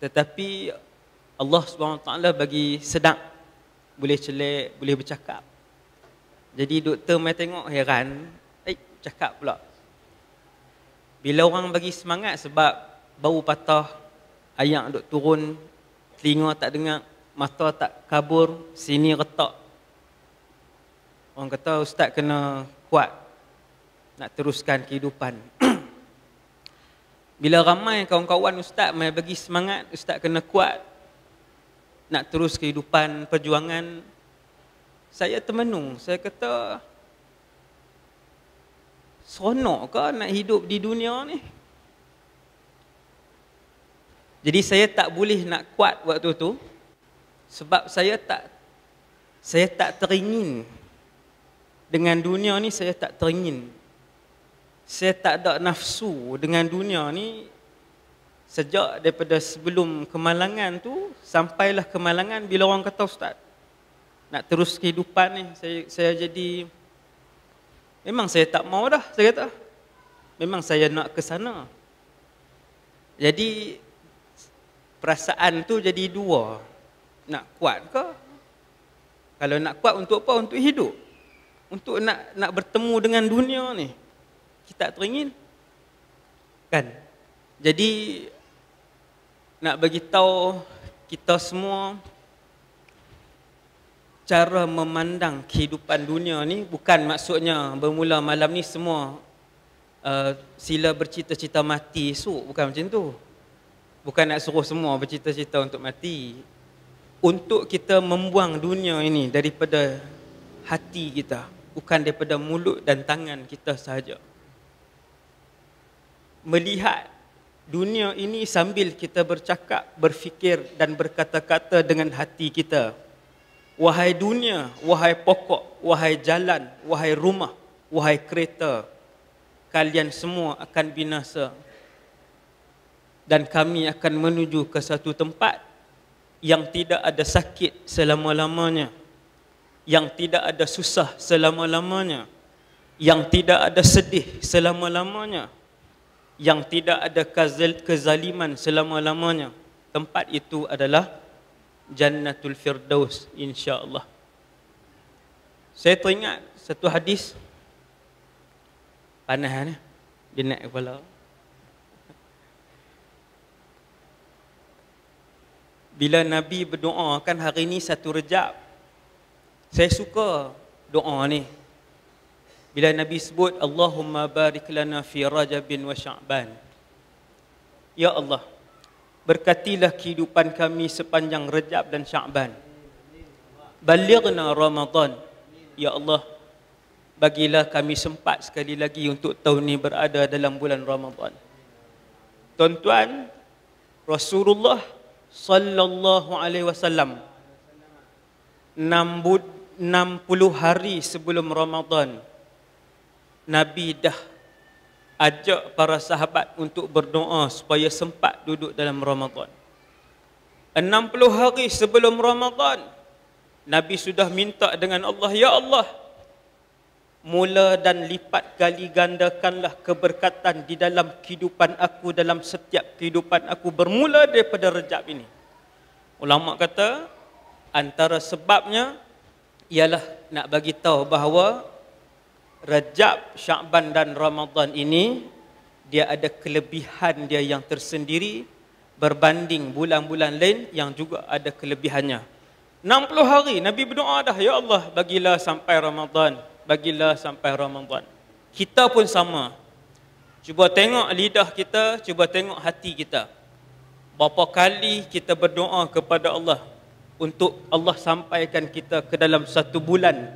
Tetapi Allah SWT bagi sedap, boleh celik, boleh bercakap. Jadi doktor mai tengok heran, bercakap pula. Bila orang bagi semangat sebab bau patah, ayak duk turun, telinga tak dengar, mata tak kabur, sini retak. Orang kata ustaz kena kuat nak teruskan kehidupan. Bila ramai kawan-kawan ustaz mai bagi semangat, ustaz kena kuat nak terus kehidupan perjuangan, saya termenung. Saya kata, seronok ke nak hidup di dunia ni? Jadi saya tak boleh nak kuat waktu tu sebab saya tak teringin dengan dunia ni, saya tak teringin. Saya tak ada nafsu dengan dunia ni. Sejak daripada sebelum kemalangan tu, sampailah kemalangan. Bila orang kata ustaz nak terus kehidupan ni, saya jadi, memang saya tak mau dah, saya kata. Memang saya nak ke sana. Jadi perasaan tu jadi dua. Nak kuat ke? Kalau nak kuat untuk apa? Untuk hidup. Untuk nak bertemu dengan dunia ni. Kita tak teringin. Kan? Jadi nak bagi tahu kita semua, cara memandang kehidupan dunia ni bukan maksudnya bermula malam ni semua sila bercita-cita mati esok, bukan macam tu. Bukan nak suruh semua bercita-cita untuk mati. Untuk kita membuang dunia ini daripada hati kita, bukan daripada mulut dan tangan kita sahaja. Melihat dunia ini sambil kita bercakap, berfikir dan berkata-kata dengan hati kita. Wahai dunia, wahai pokok, wahai jalan, wahai rumah, wahai kereta, kalian semua akan binasa. Dan kami akan menuju ke satu tempat yang tidak ada sakit selama-lamanya, yang tidak ada susah selama-lamanya, yang tidak ada sedih selama-lamanya, yang tidak ada kezaliman selama-lamanya. Tempat itu adalah Jannatul Firdaus, insya-Allah. Saya teringat satu hadis. Panas ni, dia naik kepala. Bila Nabi berdoa, kan hari ni 1 Rejab. Saya suka doa ni. Bila Nabi sebut, Allahumma barik lana fi Rajabin wa Sya'ban. Ya Allah, berkatilah kehidupan kami sepanjang Rejab dan Sya'ban. Balighna Ramadan. Ya Allah, bagilah kami sempat sekali lagi untuk tahun ni berada dalam bulan Ramadan. Tuan-tuan, Rasulullah sallallahu alaihi wasallam 60 hari sebelum Ramadan, Nabi dah ajak para sahabat untuk berdoa supaya sempat duduk dalam Ramadan. 60 hari sebelum Ramadan, Nabi sudah minta dengan Allah, ya Allah, mula dan lipat kali gandakanlah keberkatan di dalam kehidupan aku, dalam setiap kehidupan aku, bermula daripada Rejab ini. Ulama kata antara sebabnya ialah nak bagi tahu bahawa Rejab, Sya'ban dan Ramadan ini dia ada kelebihan dia yang tersendiri berbanding bulan-bulan lain yang juga ada kelebihannya. 60 hari Nabi berdoa dah, ya Allah, bagilah sampai Ramadan, bagilah sampai Ramadan. Kita pun sama. Cuba tengok lidah kita, cuba tengok hati kita. Berapa kali kita berdoa kepada Allah untuk Allah sampaikan kita ke dalam satu bulan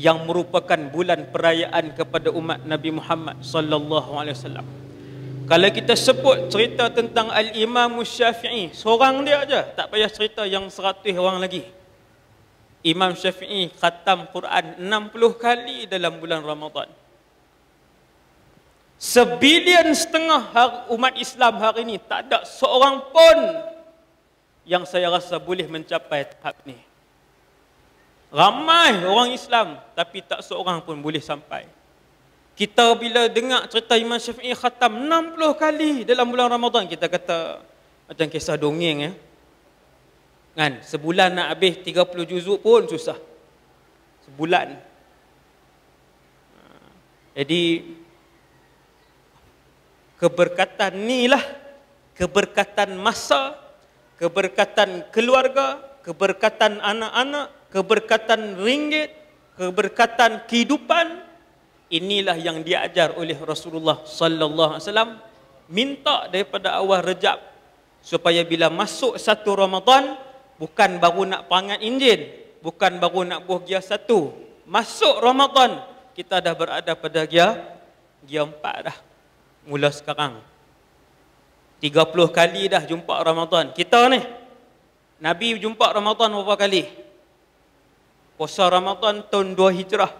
yang merupakan bulan perayaan kepada umat Nabi Muhammad sallallahu alaihi wasallam. Kalau kita sebut cerita tentang Al-Imam Syafi'i, seorang dia aja, tak payah cerita yang 100 orang lagi. Imam Syafi'i khatam Quran 60 kali dalam bulan Ramadan. 1.5 bilion umat Islam hari ini tak ada seorang pun yang saya rasa boleh mencapai tahap ni. Ramai orang Islam tapi tak seorang pun boleh sampai. Kita bila dengar cerita Imam Syafi'i khatam 60 kali dalam bulan Ramadan, kita kata macam kisah dongeng ya. Kan, sebulan nak habis 30 juzuk pun susah. Sebulan. Jadi keberkatan inilah, keberkatan masa, keberkatan keluarga, keberkatan anak-anak, keberkatan ringgit, keberkatan kehidupan. Inilah yang diajar oleh Rasulullah sallallahu alaihi wasallam, minta daripada awal Rejab supaya bila masuk satu Ramadan, bukan baru nak perangat enjin, bukan baru nak buh gear satu. Masuk Ramadan, kita dah berada pada gear 4 dah. Mula sekarang 30 kali dah jumpa Ramadan. Kita ni Nabi jumpa Ramadan berapa kali? Puasa Ramadan tahun 2 Hijrah.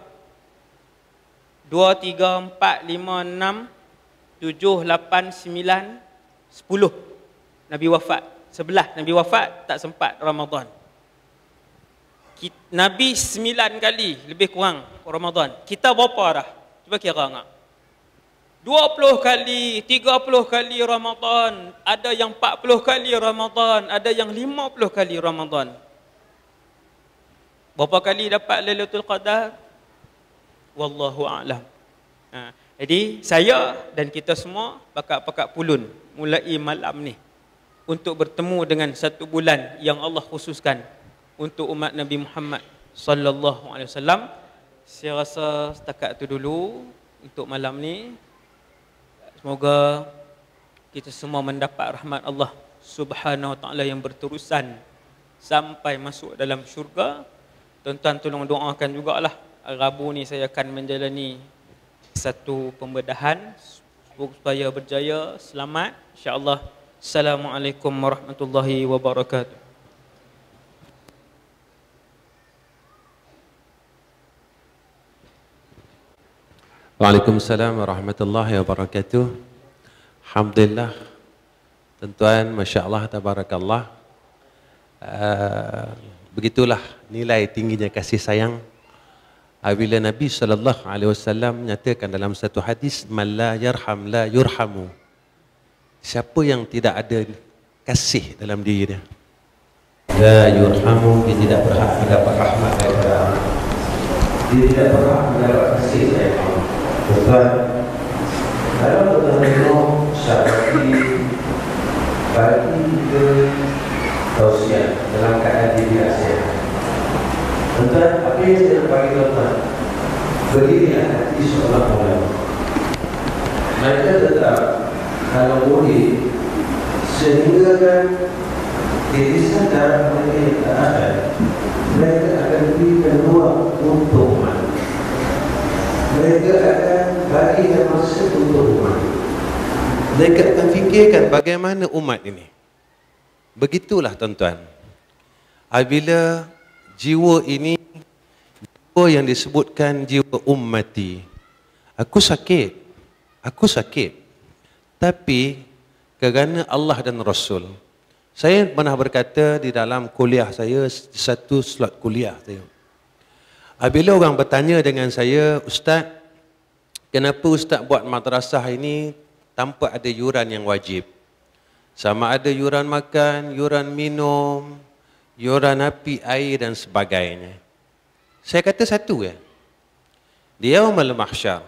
2, 3, 4, 5, 6, 7, 8, 9, 10. Nabi wafat. 11 Nabi wafat, tak sempat Ramadan. Nabi 9 kali lebih kurang Ramadan. Kita berapa dah? Cuba kira ngak. 20 kali, 30 kali Ramadan, ada yang 40 kali Ramadan, ada yang 50 kali Ramadan. Berapa kali dapat Lailatul Qadar? Wallahu a'lam. Ha, jadi saya dan kita semua pakak-pakak pulun mulai malam ni untuk bertemu dengan satu bulan yang Allah khususkan untuk umat Nabi Muhammad sallallahu alaihi wasallam. Saya rasa setakat itu dulu untuk malam ni. Semoga kita semua mendapat rahmat Allah Subhanahu wa taala yang berterusan sampai masuk dalam syurga. Tuan-tuan tolong doakan jugalah. Rabu ni saya akan menjalani satu pembedahan, supaya berjaya, selamat insya-Allah. Assalamualaikum warahmatullahi wabarakatuh. Waalaikumsalam warahmatullahi wabarakatuh. Alhamdulillah. Tuan-tuan, masya-Allah, tabarakallah. Begitulah nilai tingginya kasih sayang apabila Nabi sallallahu alaihi wasallam menyatakan dalam satu hadis, "Man la yarham la yurhamu." Siapa yang tidak ada kasih dalam diri dia, la yurhamu, dia tidak berhak mendapat rahmat daripada Allah. Dia tidak berhak mendapat kasih daripada Allah. Tuan, kalau kita tengok Syafi'i bagi kita tausiah dalam keadaan diri asyik. Tuan, apa yang saya nak bagi tuan, berdirilah hati seorang ulama. Mereka tetap kalau boleh sehingga kan diri sadar mereka ada, mereka akan berikan ruang untuk umat, mereka akan berikan masa untuk umat, mereka akan fikirkan bagaimana umat ini. Begitulah tuan-tuan, apabila jiwa ini, jiwa yang disebutkan jiwa ummati, aku sakit. Tapi kerana Allah dan Rasul Saya pernah berkata di dalam kuliah saya, satu slot kuliah saya, bila orang bertanya dengan saya, Ustaz, kenapa Ustaz buat madrasah ini tanpa ada yuran yang wajib? Sama ada yuran makan, yuran minum, yuran api, air dan sebagainya. Saya kata satu ya. Di yaumil mahsyar,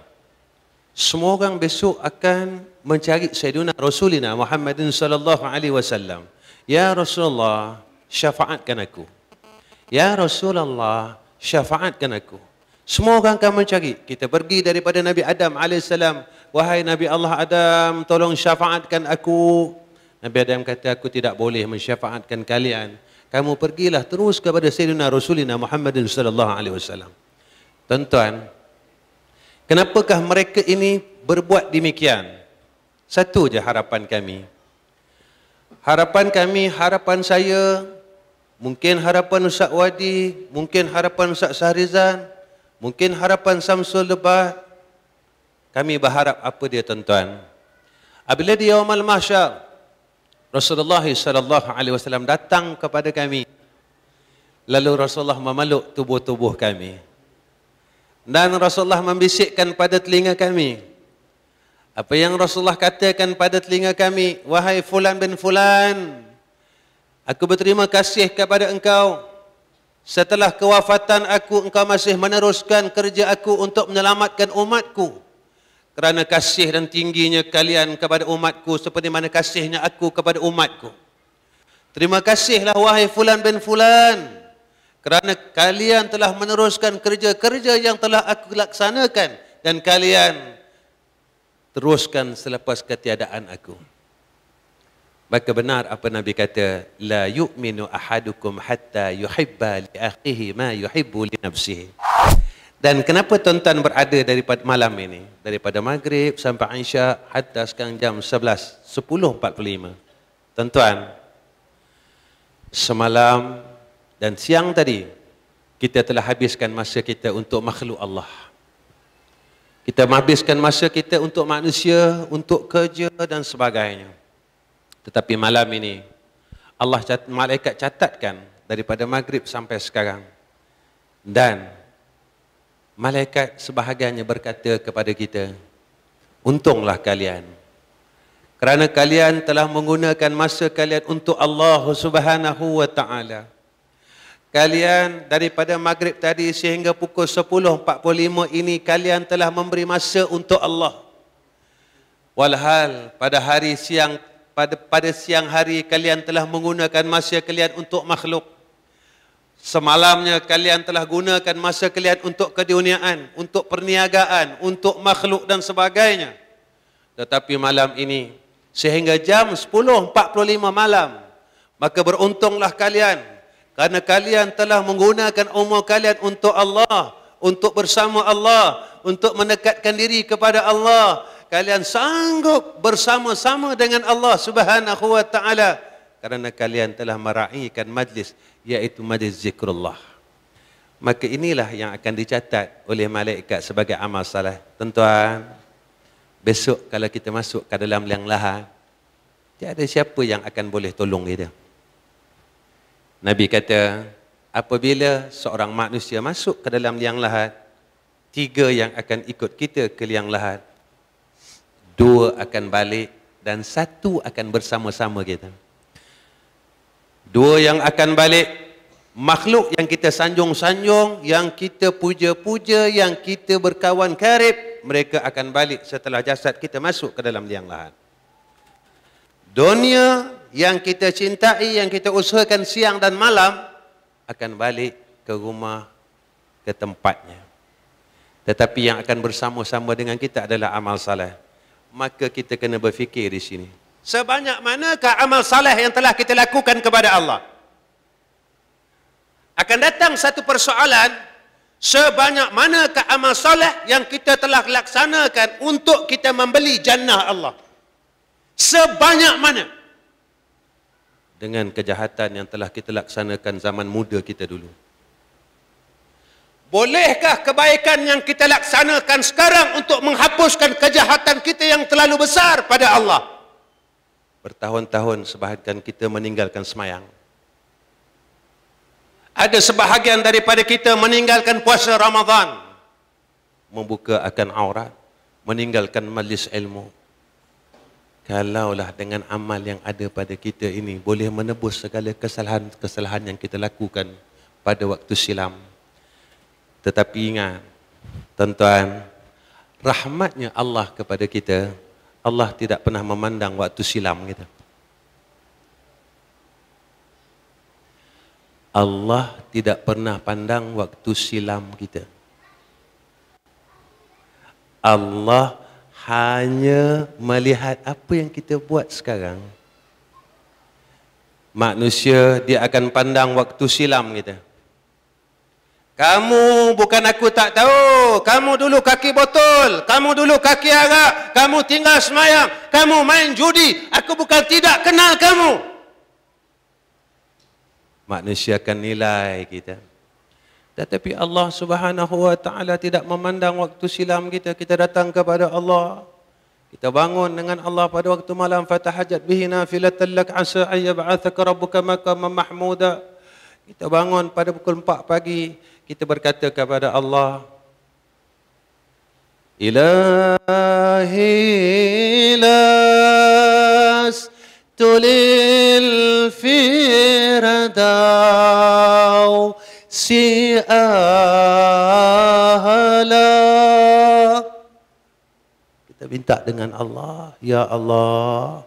semua orang besok akan mencari Sayyidina Rasulina Muhammadin sallallahu alaihi wasallam. Ya Rasulullah, syafaatkan aku. Ya Rasulullah, syafaatkan aku. Semua orang akan mencari. Kita pergi daripada Nabi Adam AS. Wahai Nabi Allah Adam, tolong syafaatkan aku. Nabi Adam kata, aku tidak boleh mensyafaatkan kalian. Kamu pergilah terus kepada Sayyidina Rasulina Muhammadin sallallahu alaihi wasallam. Tuan-tuan, kenapakah mereka ini berbuat demikian? Satu je harapan kami. Harapan kami, harapan saya, mungkin harapan Ustaz Wadi, mungkin harapan Ustaz Shahrizan, mungkin harapan Syamsul Debat. Kami berharap apa dia tuan-tuan? Apabila di yaumil mahsyar, Rasulullah sallallahu alaihi wasallam datang kepada kami. Lalu Rasulullah memeluk tubuh-tubuh kami. Dan Rasulullah membisikkan pada telinga kami. Apa yang Rasulullah katakan pada telinga kami, wahai fulan bin fulan, aku berterima kasih kepada engkau. Setelah kewafatan aku, engkau masih meneruskan kerja aku untuk menyelamatkan umatku. Kerana kasih dan tingginya kalian kepada umatku seperti mana kasihnya aku kepada umatku. Terima kasihlah wahai fulan bin fulan, kerana kalian telah meneruskan kerja-kerja yang telah aku laksanakan dan kalian teruskan selepas ketiadaan aku. Maka benar apa Nabi kata, la yu'minu ahadukum hatta yuhibba li akhihi ma yuhibbu li nafsihi. Dan kenapa tuan-tuan berada daripada malam ini, daripada maghrib sampai isyak, hatta sekarang jam 10:45. Tuan-tuan, semalam dan siang tadi kita telah habiskan masa kita untuk makhluk Allah. Kita habiskan masa kita untuk manusia, untuk kerja dan sebagainya. Tetapi malam ini Allah malaikat catatkan daripada maghrib sampai sekarang. Dan malaikat sebahagiannya berkata kepada kita, untunglah kalian, kerana kalian telah menggunakan masa kalian untuk Allah Subhanahu wa ta'ala. Kalian daripada maghrib tadi sehingga pukul 10.45 ini, kalian telah memberi masa untuk Allah. Walhal pada hari siang, pada siang hari kalian telah menggunakan masa kalian untuk makhluk. Semalamnya kalian telah gunakan masa kalian untuk keduniaan, untuk perniagaan, untuk makhluk dan sebagainya. Tetapi malam ini, sehingga jam 10.45 malam, maka beruntunglah kalian, kerana kalian telah menggunakan umur kalian untuk Allah, untuk bersama Allah, untuk mendekatkan diri kepada Allah. Kalian sanggup bersama-sama dengan Allah Subhanahu wa ta'ala, kerana kalian telah meraihkan majlis, iaitu majlis zikrullah. Maka inilah yang akan dicatat oleh malaikat sebagai amal saleh. Tuan-tuan, besok kalau kita masuk ke dalam liang lahat, tiada siapa yang akan boleh tolong kita. Nabi kata, apabila seorang manusia masuk ke dalam liang lahat, 3 yang akan ikut kita ke liang lahat, 2 akan balik dan 1 akan bersama-sama kita. 2 yang akan balik, makhluk yang kita sanjung-sanjung, yang kita puja-puja, yang kita berkawan karib, mereka akan balik setelah jasad kita masuk ke dalam liang lahat. Dunia yang kita cintai, yang kita usahakan siang dan malam, akan balik ke rumah, ke tempatnya. Tetapi yang akan bersama-sama dengan kita adalah amal saleh. Maka kita kena berfikir di sini, sebanyak manakah amal saleh yang telah kita lakukan kepada Allah? Akan datang satu persoalan, sebanyak manakah amal saleh yang kita telah laksanakan untuk kita membeli jannah Allah? Sebanyak mana? Dengan kejahatan yang telah kita laksanakan zaman muda kita dulu, bolehkah kebaikan yang kita laksanakan sekarang untuk menghapuskan kejahatan kita yang terlalu besar pada Allah? bertahun-tahun sebahagian kita meninggalkan semayang. Ada sebahagian daripada kita meninggalkan puasa Ramadan, membuka akan aurat, meninggalkan majlis ilmu. Kalaulah dengan amal yang ada pada kita ini boleh menebus segala kesalahan-kesalahan yang kita lakukan pada waktu silam. Tetapi ingat, tuan-tuan, rahmatnya Allah kepada kita, Allah tidak pernah memandang waktu silam kita. Allah tidak pernah pandang waktu silam kita. Allah hanya melihat apa yang kita buat sekarang. Manusia, dia akan pandang waktu silam kita. Kamu, bukan aku tak tahu, kamu dulu kaki botol, kamu dulu kaki arak, kamu tinggal semayang, kamu main judi, aku bukan tidak kenal kamu. Manusia akan nilai kita. Tetapi Allah Subhanahu Wa Taala tidak memandang waktu silam kita. Kita datang kepada Allah, kita bangun dengan Allah pada waktu malam, fatahajat bihi nafilatan lak asa ay yab'athaka rabbuka maqaman mahmuda. Kita bangun pada pukul 4 pagi, kita berkata kepada Allah, Ilahi las tulil firdau si ahla. Kita minta dengan Allah, Ya Allah,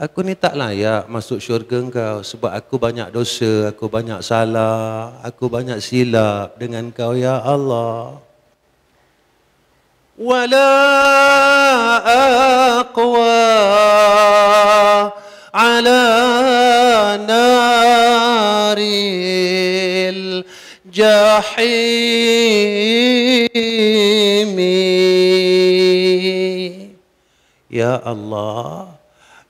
aku ni tak layak masuk syurga engkau, sebab aku banyak dosa, aku banyak salah, aku banyak silap dengan kau, Ya Allah. Wala aqwa ala naril jahimi. Ya Allah,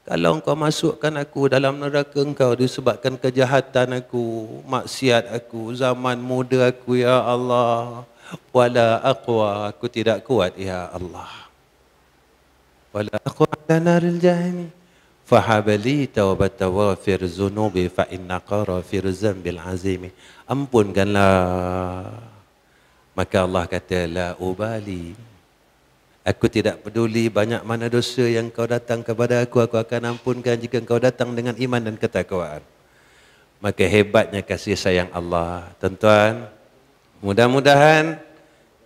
kalau engkau masukkan aku dalam neraka engkau disebabkan kejahatan aku, maksiat aku, zaman muda aku, Ya Allah. Wala aqwa, aku tidak kuat, Ya Allah. Wala aqwa ala naril jahimi. Fahabli taubata wafir zunubi fa inna qarafir zambil azimi. Ampunkanlah. Maka Allah kata, la ubali, aku tidak peduli banyak mana dosa yang kau datang kepada aku, aku akan ampunkan jika kau datang dengan iman dan ketakwaan. Maka hebatnya kasih sayang Allah. Tuan-tuan, mudah-mudahan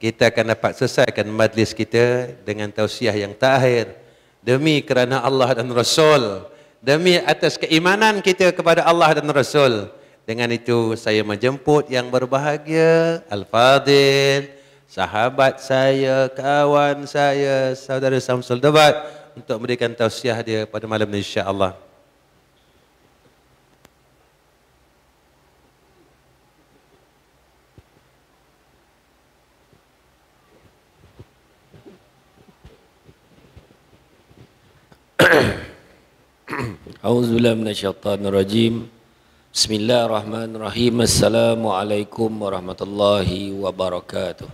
kita akan dapat selesaikan majlis kita dengan tausiah yang terakhir. Demi kerana Allah dan Rasul, demi atas keimanan kita kepada Allah dan Rasul. Dengan itu saya menjemput yang berbahagia Al-Fadil, sahabat saya, kawan saya, saudara Syamsul Debat, untuk memberikan tausiah dia pada malam ini insya-Allah. A'udzubillahi minasyaitonirrajim. Bismillahirrahmanirrahim. Assalamualaikum warahmatullahi wabarakatuh.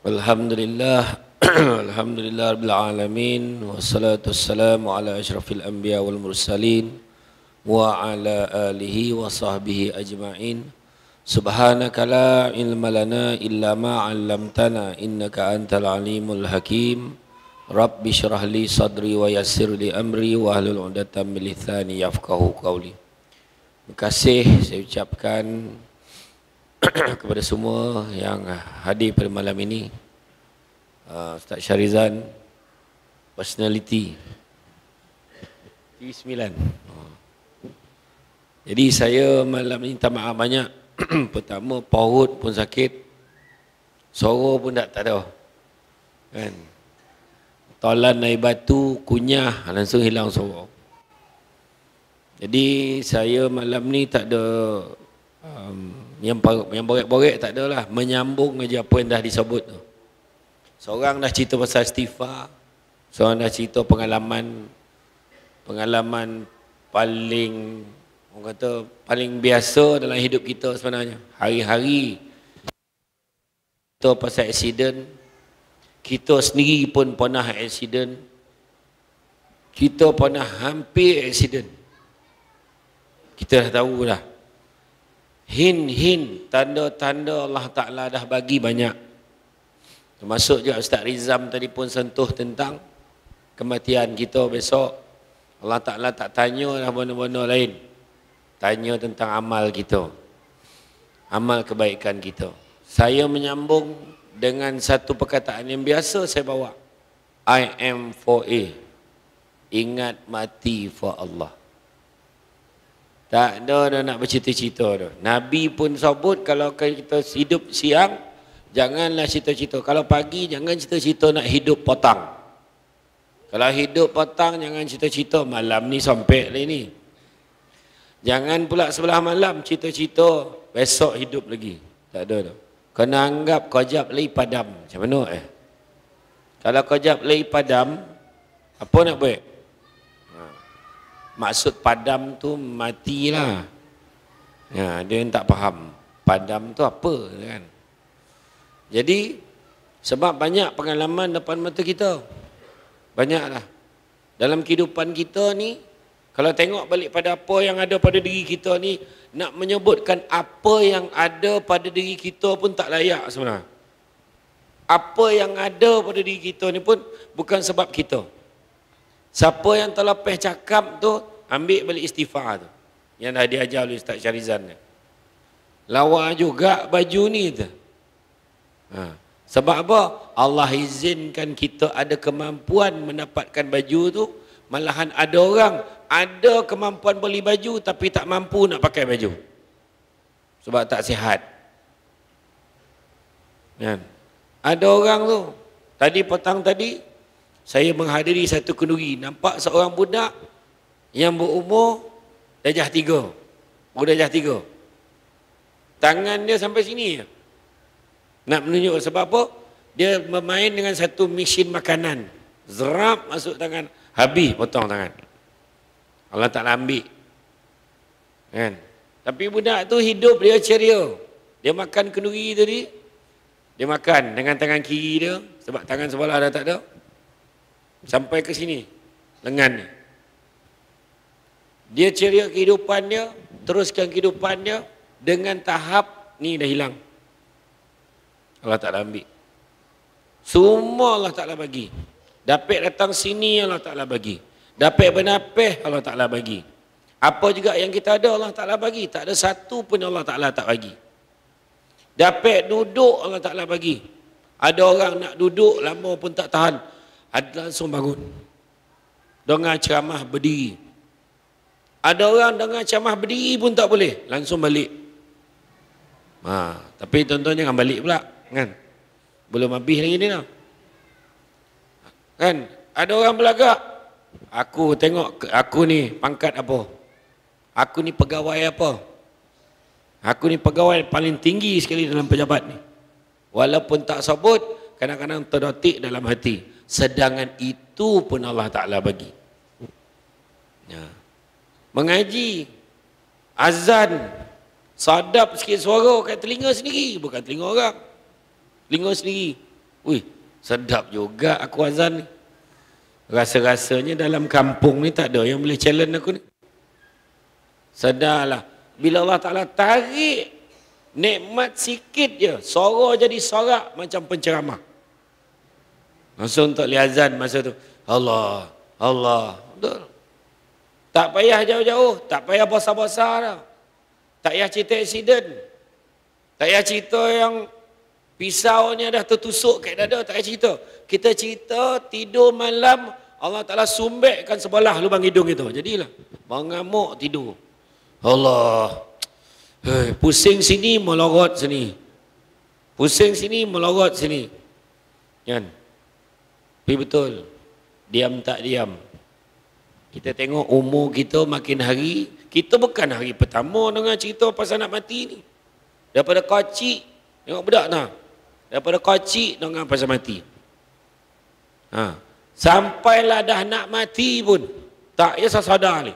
Alhamdulillah, alhamdulillahirabbil alamin, wassalatu wassalamu ala asyrafil anbiya wal mursalin wa ala alihi wa sahbihi ajma'in. Subhanaka la ilma lana illa ma 'allamtana innaka antal alimul hakim. Rabbi syrah li sadri wa yassir li amri wa ahlul 'uqdatam min lisani yafqahu qawli. Terima kasih saya ucapkan kepada semua yang hadir pada malam ini. Ustaz Shahrizan, personality T9. Jadi saya malam ini minta maaf banyak. Pertama, perut pun sakit, sorok pun tak ada, kan? Tolan naik batu, kunyah, langsung hilang sorok. Jadi saya malam ni tak ada yang borek-borek tak adalah, menyambung aja apa yang dah disebut tu. Seorang dah cerita pasal istighfar, seorang dah cerita pengalaman paling, orang kata paling biasa dalam hidup kita sebenarnya. Hari-hari kita pasal aksiden. Kita sendiri pun pernah aksiden. Kita pernah hampir aksiden. Kita dah tahu dah. Hin-hin, tanda-tanda Allah Ta'ala dah bagi banyak. Termasuk juga Ustaz Rizam tadi pun sentuh tentang kematian kita besok. Allah Ta'ala tak tanya dah benda-benda lain. Tanya tentang amal kita. Amal kebaikan kita. Saya menyambung dengan satu perkataan yang biasa saya bawa. I am for A. Ingat mati for Allah. Tak ada dah nak bercita-cita dah. Nabi pun sebut kalau kita hidup siang, janganlah cita-cita. Kalau pagi, jangan cita-cita nak hidup petang. Kalau hidup petang, jangan cita-cita malam ni sampai lagi ni. Jangan pula sebelah malam cita-cita besok hidup lagi. Tak ada dah. Kena anggap kejap lagi padam. Macam mana eh? Kalau kejap lagi padam, apa nak buat? Maksud padam tu matilah. Ya, dia yang tak faham padam tu apa kan. Jadi sebab banyak pengalaman depan mata kita. Banyaklah. Dalam kehidupan kita ni kalau tengok balik pada apa yang ada pada diri kita ni, nak menyebutkan apa yang ada pada diri kita pun tak layak sebenarnya. Apa yang ada pada diri kita ni pun bukan sebab kita. Siapa yang terlepas cakap tu, ambil balik istighfar tu. Yang dah diajar oleh Ustaz Shahrizan ni. Lawa juga baju ni tu. Ha. Sebab apa? Allah izinkan kita ada kemampuan mendapatkan baju tu. Malahan ada orang ada kemampuan beli baju tapi tak mampu nak pakai baju. Sebab tak sihat. Kan? Ada orang tu. Tadi petang tadi, saya menghadiri satu kenduri. Nampak seorang budak yang berumur darjah 3. Budak darjah 3. Tangan dia sampai sini. Nak menunjuk sebab apa? Dia bermain dengan satu mesin makanan. Zerap masuk tangan. Habis potong tangan. Allah Ta'ala ambil. Kan? Tapi budak tu hidup dia ceria. Dia makan kenduri tadi. Dia makan dengan tangan kiri dia. Sebab tangan sebelah dah tak ada. Sampai ke sini lengan ni. Dia ceria kehidupan dia, teruskan kehidupan dia dengan tahap ni dah hilang. Allah Ta'ala ambil. Semua Allah Ta'ala bagi. Dapat datang sini Allah Ta'ala bagi. Dapat bernapih Allah Ta'ala bagi. Apa juga yang kita ada Allah Ta'ala bagi. Tak ada satu pun Allah Ta'ala tak bagi. Dapat duduk Allah Ta'ala bagi. Ada orang nak duduk lama pun tak tahan. Ada langsung bangun. Dengar ceramah berdiri. Ada orang dengar ceramah berdiri pun tak boleh. Langsung balik. Ha, tapi tuan-tuan jangan balik pula. Kan? Belum habis lagi ni lah. Kan? Ada orang belagak. Aku tengok aku ni pangkat apa. Aku ni pegawai apa. Aku ni pegawai paling tinggi sekali dalam pejabat ni. Walaupun tak sebut, kadang-kadang terdotik dalam hati. Sedangkan itu pun Allah Ta'ala bagi. Ya. Mengaji, azan, sadap sikit suara kat telinga sendiri. Bukan telinga orang. Telinga sendiri. Wih, sedap juga aku azan ni. Rasa-rasanya dalam kampung ni tak ada yang boleh challenge aku ni. Sedarlah. Bila Allah Ta'ala tarik, nikmat sikit je. Suara jadi sorak macam penceramah. Langsung tak boleh azan masa tu. Allah, Allah. Betul. Tak payah jauh-jauh. Tak payah basah-basah dah. Tak payah cerita aksiden. Tak payah cerita yang pisaunya dah tertusuk kat dada. Tak payah cerita. Kita cerita tidur malam. Allah Ta'ala sumbekkan sebelah lubang hidung itu. Jadilah. Mengamuk tidur. Allah. Hei, pusing sini, melorot sini. Pusing sini, melorot sini. Kan? Tapi betul, diam tak diam. Kita tengok umur kita makin hari, kita bukan hari pertama dengar cerita pasal nak mati ni. Daripada kacik, tengok budak tak? Daripada kacik dengar pasal mati. Ha. Sampailah dah nak mati pun, tak ya sadar ni.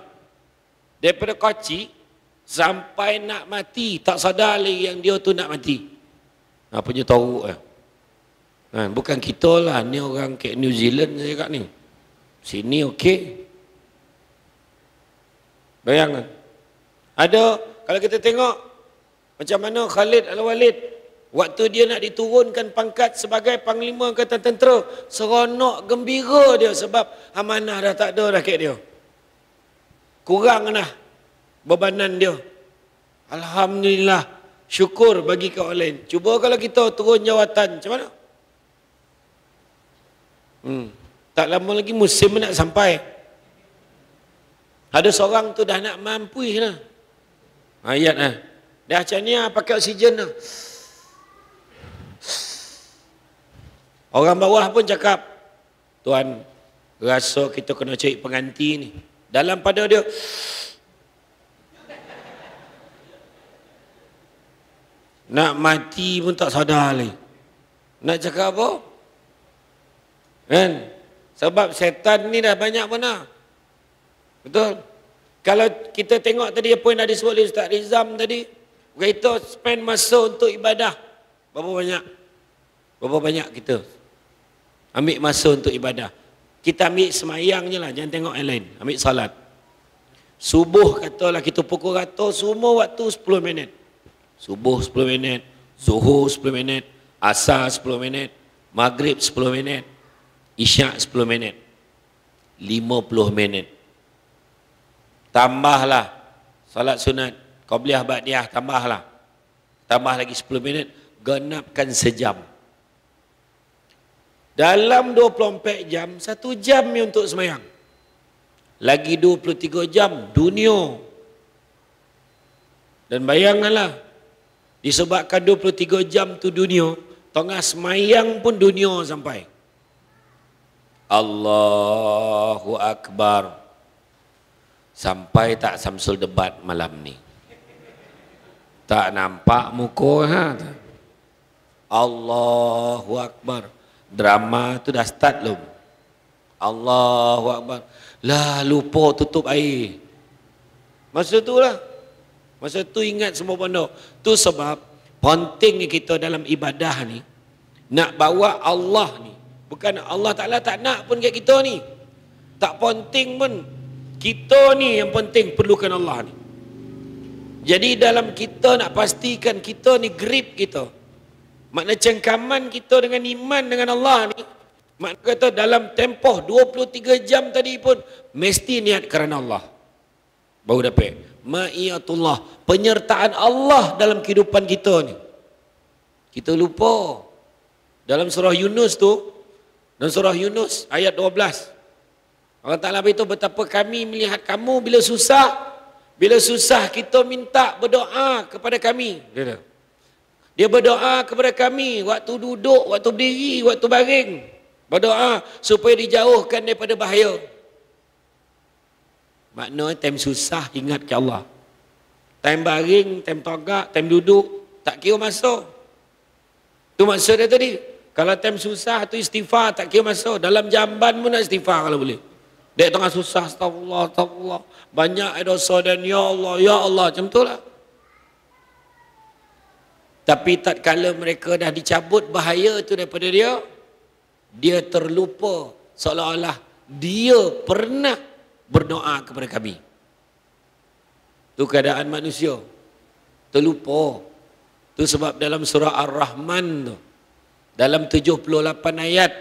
Daripada kacik, sampai nak mati, tak sadar lagi yang dia tu nak mati. Ha, punya teruk lah. Bukan kita lah, ni orang kat New Zealand saya kat ni. Sini okey. Bayangkan. Ada, kalau kita tengok macam mana Khalid al-Walid waktu dia nak diturunkan pangkat sebagai Panglima Angkatan Tentera, seronok gembira dia sebab amanah dah tak ada rakyat dia. Kurang dah bebanan dia. Alhamdulillah, syukur bagi kau lain. Cuba kalau kita turun jawatan, macam mana? Tak lama lagi musim nak sampai. Ada seorang tu dah nak mampui lah. Ayat lah. Dah macam ni lah, pakai oksigen lah. Orang bawah pun cakap, tuan, rasa kita kena cari pengganti ni. Dalam pada dia, nak mati pun tak sadar lagi. Nak cakap apa? Kan? Sebab setan ni dah banyak benar. Betul? Kalau kita tengok tadi apa yang dah disebut oleh Ustaz Rizam tadi, kita spend masa untuk ibadah. Berapa banyak? Berapa banyak kita ambil masa untuk ibadah? Kita ambil semayang je lah, jangan tengok yang lain. Ambil salat. Subuh katalah kita pukul rata, semua waktu 10 minit. Subuh 10 minit, zuhur 10 minit, asar 10 minit, maghrib 10 minit, isyak 10 minit, 50 minit. Tambahlah salat sunat, qabliyah, ba'diyah, tambahlah. Tambah lagi 10 minit, genapkan sejam. Dalam 24 jam, 1 jam ni untuk semayang. Lagi 23 jam, dunia. Dan bayangkanlah, disebabkan 23 jam tu dunia, tengah semayang pun dunia sampai. Allahu Akbar. Sampai tak Syamsul Debat malam ni? Tak nampak muka. Allahu Akbar. Drama tu dah start belum? Allahu Akbar. Lah, lupa tutup air. Masa tu lah. Masa tu ingat semua benda. Tu sebab pentingnya kita dalam ibadah ni nak bawa Allah ni. Bukan Allah Ta'ala tak nak pun kat kita ni. Tak penting pun. Kita ni yang penting perlukan Allah ni. Jadi dalam kita nak pastikan kita ni grip kita. Makna cengkaman kita dengan iman dengan Allah ni, makna kata dalam tempoh 23 jam tadi pun mesti niat kerana Allah. Baru dapat ma'iyatullah, penyertaan Allah dalam kehidupan kita ni. Kita lupa. Dalam surah Yunus tu, dalam surah Yunus ayat 12, Allah Ta'ala beritahu betapa kami melihat kamu bila susah. Bila susah kita minta berdoa kepada kami. Dia berdoa kepada kami waktu duduk, waktu berdiri, waktu baring. Berdoa supaya dijauhkan daripada bahaya. Maknanya time susah ingat ke Allah. Time baring, time togak, time duduk, tak kira masa. Itu maksud dia tadi. Kalau time susah tu istighfar, tak kira masa. Dalam jamban pun nak istighfar kalau boleh. Dia tengah susah, astagfirullah, astagfirullah. Banyak dosa dan ya Allah, macam tu lah. Tapi tatkala mereka dah dicabut bahaya tu daripada dia, dia terlupa seolah-olah dia pernah berdoa kepada kami. Tu keadaan manusia. Terlupa. Tu sebab dalam surah Ar-Rahman tu, dalam 78 ayat,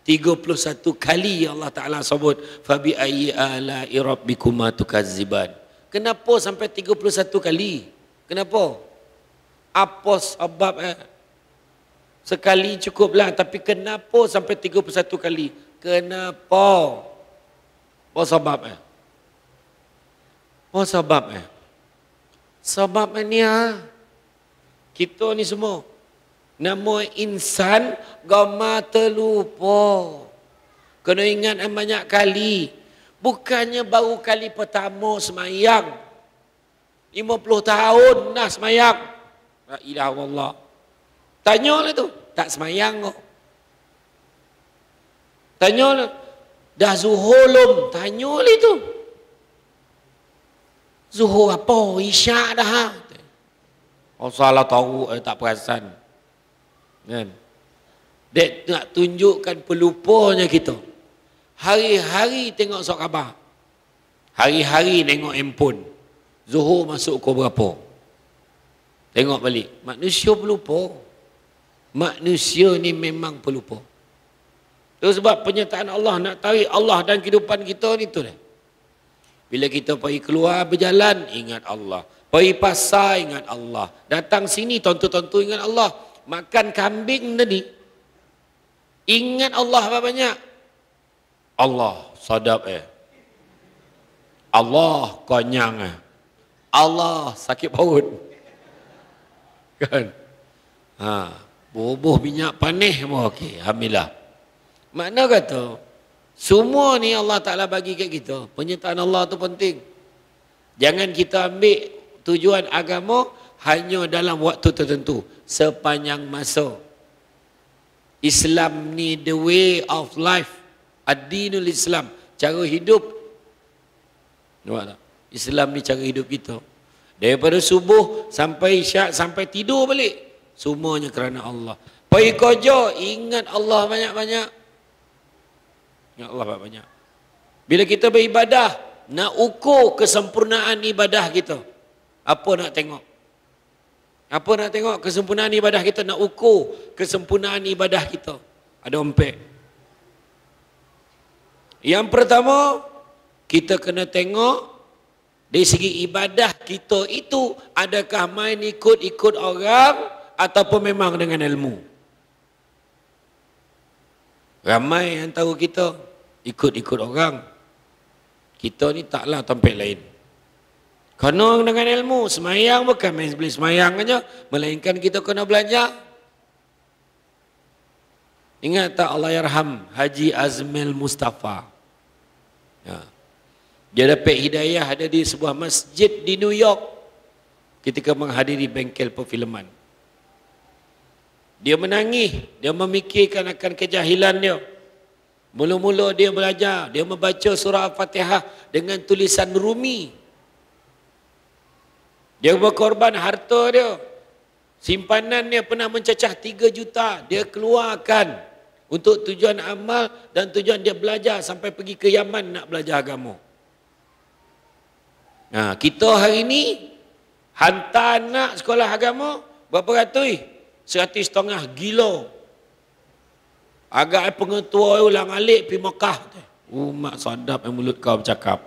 31 kali Allah Ta'ala sebut fabi ayyi ala'i rabbikuma tukazziban. Kenapa sampai 31 kali? Kenapa? Apa sebab? Sekali cukuplah, tapi kenapa sampai 31 kali? Kenapa? Apa sebab? Apa sebab? Sebab ni kita ni semua nama insan gama terlupa. Kena ingat banyak kali. Bukannya baru kali pertama semayang. 50 tahun dah semayang. La ilaha illallah. Tanyalah tu. Tak semayang kok. Tanyalah. Dah zuhur lum. Tanyalah tu. Zuhur apa? Isyak dah. Salah tahu tak perasan. Kan? Dia nak tunjukkan pelupanya kita. Hari-hari tengok surat khabar. Hari-hari tengok handphone. Zuhur masuk kau berapa? Tengok balik. Manusia pelupa. Manusia ni memang pelupa. Itu sebab penyertaan Allah, nak tarik Allah dan kehidupan kita ni tu dah. Bila kita pergi keluar berjalan, ingat Allah. Pergi pasar, ingat Allah. Datang sini, tonton-tonton ingat Allah. Makan kambing tadi, ingat Allah banyak-banyak. Allah sadap Allah konyang Allah sakit paut. Kan? Boboh minyak panih pun okey. Alhamdulillah. Makna kata, semua ni Allah Ta'ala bagi kat kita. Penyertaan Allah tu penting. Jangan kita ambil tujuan agama hanya dalam waktu tertentu. Sepanjang masa. Islam ni the way of life. Ad-dinul Islam. Cara hidup. Nampak tak? Islam ni cara hidup kita. Daripada subuh sampai isyak, sampai tidur balik. Semuanya kerana Allah. Pergi kerja, ingat Allah banyak-banyak. Allah banyak-banyak. Bila kita beribadah, nak ukur kesempurnaan ibadah kita. Apa nak tengok? Apa nak tengok kesempurnaan ibadah kita? Nak ukur kesempurnaan ibadah kita. Ada empat. Yang pertama, kita kena tengok dari segi ibadah kita itu, adakah main ikut-ikut orang ataupun memang dengan ilmu. Ramai yang tahu kita ikut-ikut orang. Kita ni taklah tempat lain. Kena dengan ilmu. Semayang bukan main beli semayang saja, melainkan kita kena belajar. Ingat tak Allahyarham Haji Azmil Mustafa? Dia dapat hidayah ada di sebuah masjid di New York ketika menghadiri bengkel perfilman. Dia menangis, dia memikirkan akan kejahilan dia. Mula-mula dia belajar, dia membaca surah Al-Fatihah dengan tulisan Rumi. Dia berkorban harta dia. Simpanan dia pernah mencecah 3 juta, dia keluarkan untuk tujuan amal dan tujuan dia belajar sampai pergi ke Yaman nak belajar agama. Nah, kita hari ni hantar anak sekolah agama berapa ratus? 100.5 gila. Agak pengetua ulang alik pergi Mekah. Mak sadap yang mulut kau bercakap.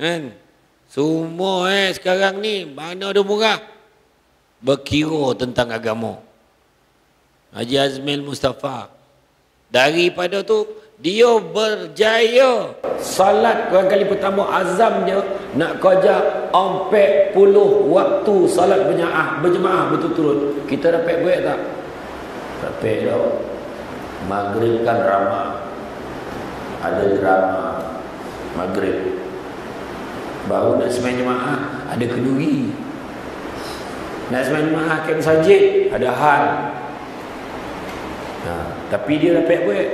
Kan? Semua sekarang ni mana ada murah. Berkira tentang agama. Haji Azmil Mustafa. Daripada tu dia berjaya. Salat kurang kali pertama azam dia nak kerja 40 waktu salat berjemaah berturut-turut. Kita dapat buat tak? Dapat dah. Maghrib kan ramah. Ada drama maghrib. Baru nak sembahyang jemaah ada kenduri. Nak sembahyang jemaah kat masjid ada hal. Tapi dia dapat buat.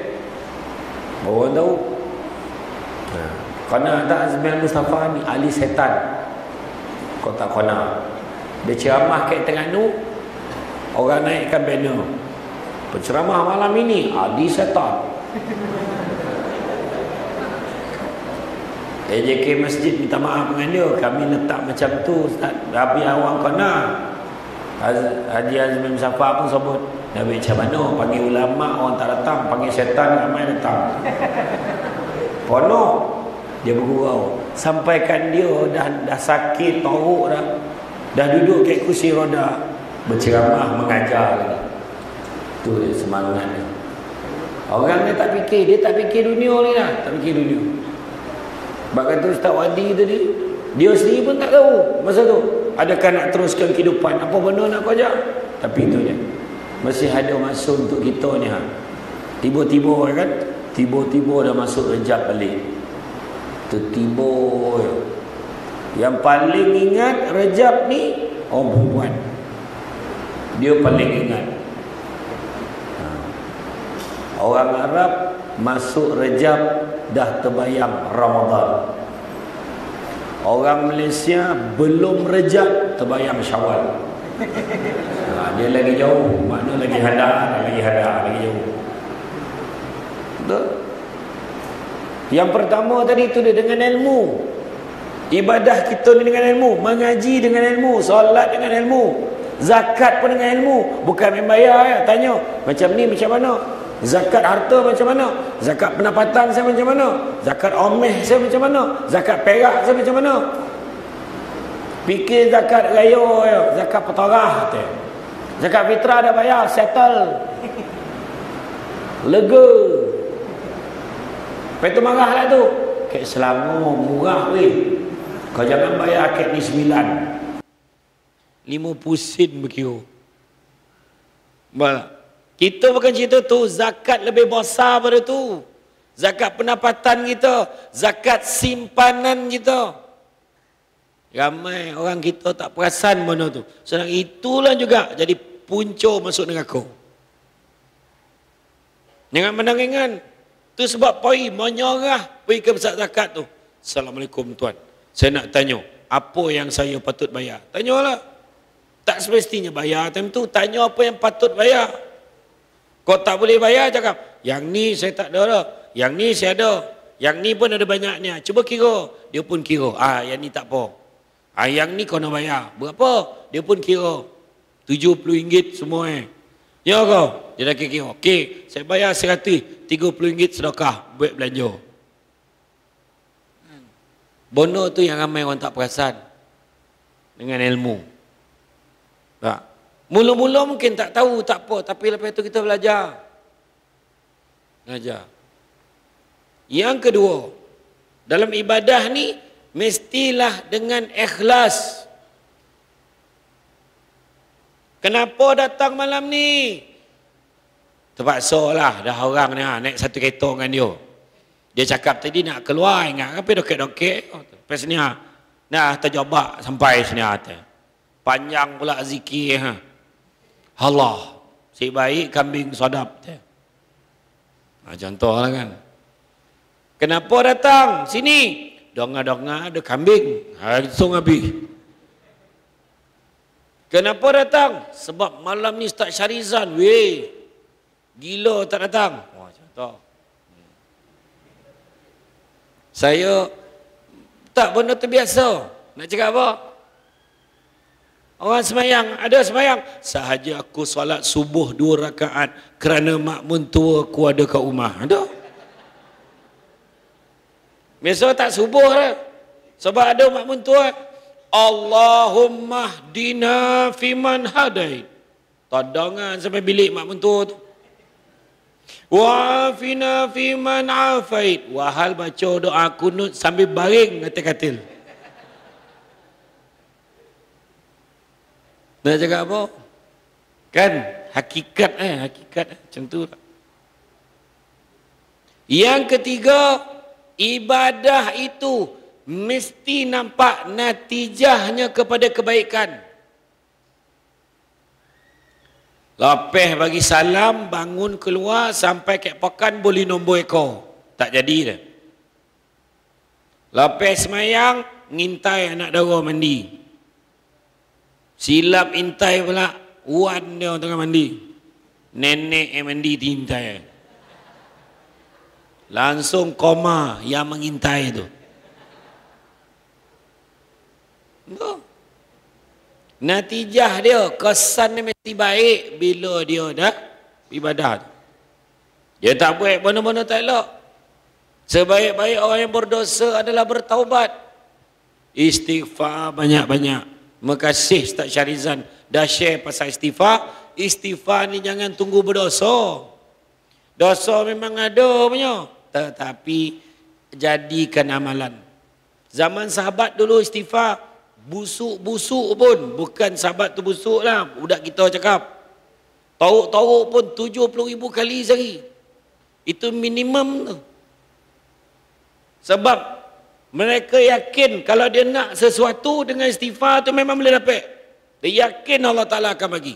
Orang tahu. Kena tak Azmil Mustafa ni ahli setan. Kau tak kena. Dia ceramah kat Terengganu, orang naikkan banner. Penceramah malam ini ahli setan. AJK Masjid minta maaf dengan dia. Kami letak macam tu Ustaz. Tapi orang kena. Haji Azmil Mustafa pun sebut, Nabi macam mana panggil ulama orang tak datang, panggil setan ramai datang. Pono dia bergurau. Sampaikan dia dah sakit teruk dah duduk kat kursi roda, berceramah mengajar lagi. Tu dia semangat dia. Orang dia tak fikir dunia ni lah, tak fikir dunia. Bahkan tu Ustaz Wadi tadi, dia sendiri pun tak tahu masa tu adakah nak teruskan kehidupan, apa benda nak kejar. Tapi itu dia masih ada masa untuk kita ni. Tiba-tiba kan, tiba-tiba dah masuk Rejab balik. Tiba-tiba. Yang paling ingat Rejab ni orang perempuan. Dia paling ingat. Orang Arab masuk Rejab dah terbayang Ramadan. Orang Malaysia belum Rejab terbayang Syawal. Dia lagi jauh, makna lagi jauh. Betul? Yang pertama tadi tu dia dengan ilmu. Ibadah kita ni dengan ilmu, mengaji dengan ilmu, solat dengan ilmu, zakat pun dengan ilmu. Bukan main bayar ya. Tanya macam ni macam mana, zakat harta macam mana, zakat pendapatan saya macam mana, zakat omeh saya macam mana, zakat perak saya macam mana. Fikir zakat raya ya, zakat petarah tu, zakat fitrah dah bayar, settle, lega. Lepas tu marah lah tu, akad Selangor murah weh, kau jangan bayar akad ni 9 50 sen berkira. Kita bukan cerita tu. Zakat lebih besar pada tu. Zakat pendapatan kita, zakat simpanan kita. Ramai orang kita tak perasan mana tu. Sebab itulah juga jadi punca masuk neraka. Jangan pandang ringan. Tu sebab pergi menyorah pergi ke pusat zakat tu. Assalamualaikum tuan, saya nak tanya, apa yang saya patut bayar? Tanyalah. Tak semestinya bayar time tu. Tanya apa yang patut bayar. Kau tak boleh bayar, cakap yang ni saya tak ada dah, yang ni saya ada, yang ni pun ada banyaknya, cuba kira. Dia pun kira, ah yang ni tak apa, ah yang ni kau nak bayar berapa, dia pun kira RM70 semua ya kau. Dia dah kira, okey saya bayar RM100, RM30 sedekah buat belanja. Bono tu yang ramai orang tak perasan dengan ilmu. Mula-mula mungkin tak tahu, tak apa, tapi lepas itu kita belajar. Belajar. Yang kedua, dalam ibadah ni mestilah dengan ikhlas. Kenapa datang malam ni? Terpaksa lah, dah orang ni naik satu kereta dengan dia. Dia cakap tadi nak keluar, ingat apa dokek-dokek. Lepas ni dah terjebak sampai sini atas. Panjang pula zikir. Ha. Allah. Si baik kambing sodap. Ha, contohlah kan. Kenapa datang? Sini. Donga-donga ada kambing. Langsung habis. Kenapa datang? Sebab malam ni Ustaz Shahrizan. Weh. Gila tak datang. Wah, contoh. Saya tak, benda tu biasa. Nak cakap apa? Orang semayang, ada semayang. Sahaja aku solat subuh 2 rakaat kerana makmun tua ku ada kat rumah. Ada. Biasa tak subuh lah. Sebab ada makmun tua. Allahumma hdina fiman hadait. Tadangan sampai bilik makmun tua tu. Wa'afina fiman afait. Wahal baca doa kunut sambil baring atas katil. Nak cakap apa? Kan? Hakikat hakikat macam tu. Yang ketiga, ibadah itu mesti nampak natijahnya kepada kebaikan. Lepas bagi salam, bangun keluar sampai kat Pekan boleh nombor ekor. Tak jadi dah. Lepas semayang, ngintai anak dara mandi. Silap intai pula, wan dia tengah mandi. Nenek yang mandi diintai. Langsung koma yang mengintai tu. Natijah dia, kesan dia mesti baik bila dia dah ibadah. Dia tak buat benda-benda tak elok. Sebaik-baik orang yang berdosa adalah bertaubat. Istighfar banyak-banyak. Terima kasih Ustaz Shahrizan dah share pasal istighfar. Istighfar ni jangan tunggu berdosa. Dosa memang ada punya, tetapi jadikan amalan. Zaman sahabat dulu istighfar busuk-busuk pun, bukan sahabat tu busuk lah, budak kita cakap. Tauk-tauk pun 70,000 kali sehari. Itu minimum tu. Sebab mereka yakin kalau dia nak sesuatu dengan istighfar tu memang boleh dapat. Dia yakin Allah Ta'ala akan bagi.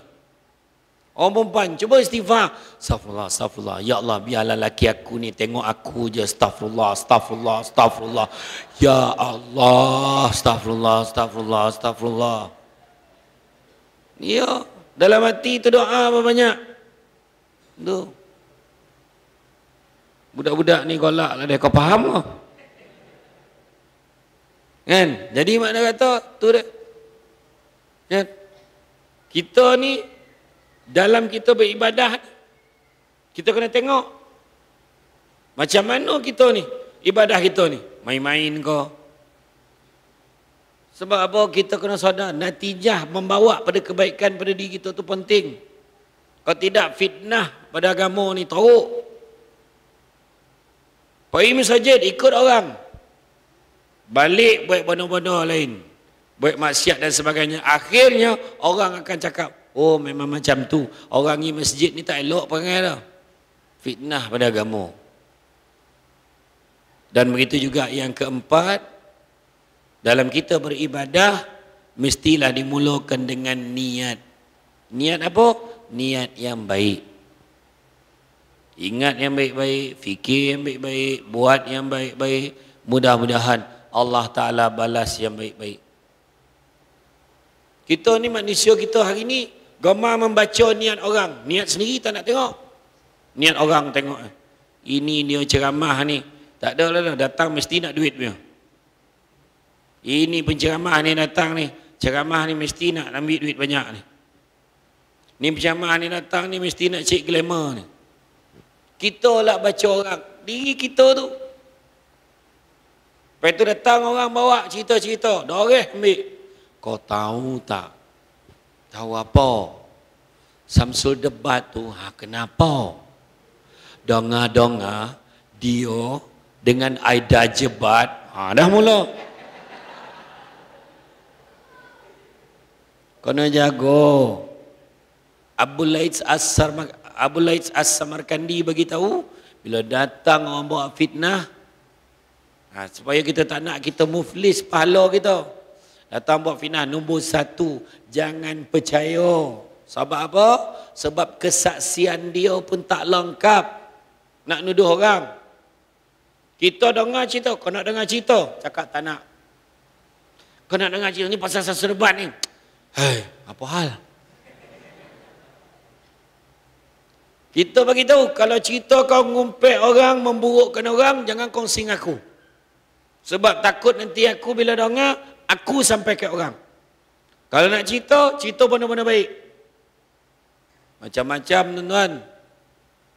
Orang perempuan, cuba istighfar. Astaghfirullah, astaghfirullah. Ya Allah, biarlah laki aku ni tengok aku je. Astaghfirullah, astaghfirullah, astaghfirullah. Ya Allah, astaghfirullah, astaghfirullah, astaghfirullah. Ya, dalam hati tu doa banyak. Tu. Budak-budak ni golak lah dia. Kau faham lah. Kan? Jadi makna kata tu dia. Kan? Kita ni dalam kita beribadah kita kena tengok macam mana kita ni ibadah kita ni, main-main ke? Sebab apa? Kita kena sadar natijah membawa pada kebaikan pada diri kita tu penting. Kalau tidak, fitnah pada agama ni teruk. Pergi masjid ikut orang, balik buat benda-benda lain, buat maksiat dan sebagainya. Akhirnya orang akan cakap, oh memang macam tu, orang ni masjid ni tak elok perangai dah. Fitnah pada agama. Dan begitu juga yang keempat, dalam kita beribadah mestilah dimulakan dengan niat. Niat apa? Niat yang baik. Ingat yang baik-baik, fikir yang baik-baik, buat yang baik-baik. Mudah-mudahan Allah Ta'ala balas yang baik-baik. Kita ni manusia kita hari ni gemar membaca niat orang. Niat sendiri tak nak tengok. Niat orang tengok. Ini dia ceramah ni. Tak ada lah, datang mesti nak duit punya. Ini penceramah ni datang ni. Ceramah ni mesti nak ambil duit banyak ni. Ni penceramah ni datang ni mesti nak cek glamour ni. Kita lah baca orang, diri kita tu. Lepas tu datang orang bawa cerita-cerita, doreh ambil. Kau tahu tak? Tahu apa? Syamsul Debat tu, ha, kenapa? Donga-donga, dia dengan Aida Jebat, ha, dah mula. Kena jago. Abu Layth As-Samarqandi bagi tahu, bila datang orang bawa fitnah, ha, supaya kita tak nak kita muflis pahala kita. Datang bawa fitnah, nombor satu, jangan percaya. Sebab apa? Sebab kesaksian dia pun tak lengkap. Nak nuduh orang. Kita dengar cerita, kau nak dengar cerita? Cakap tak nak. Kau nak dengar cerita ni pasal Syamsul Debat ni? Hei, apa hal? Kita bagi tahu, kalau cerita kau ngumpet orang, memburukkan orang, jangan kongsi dengan aku. Sebab takut nanti aku bila dengar, aku sampai ke orang. Kalau nak cerita, cerita benda-benda baik. Macam-macam tuan-tuan.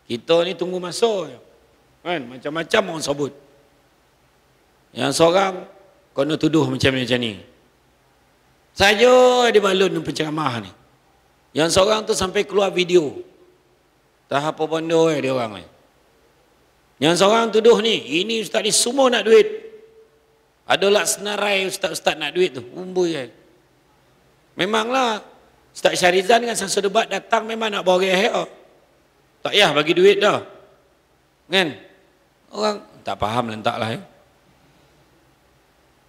Kita ni tunggu masuk. Kan? Macam-macam orang sebut. Yang seorang, kena tuduh macam ni. Saja dia balun penceramah ni. Yang seorang tu sampai keluar video. Tahap apa benda dia orang ni. Yang seorang tuduh ni, ini ustaz ni semua nak duit. Adalah senarai ustaz-ustaz nak duit tu. Umbui kan. Memanglah Ustaz Shahrizan dengan Syamsul Debat datang memang nak boreh. Tak payah bagi duit dah. Kan? Orang tak faham lentaklah.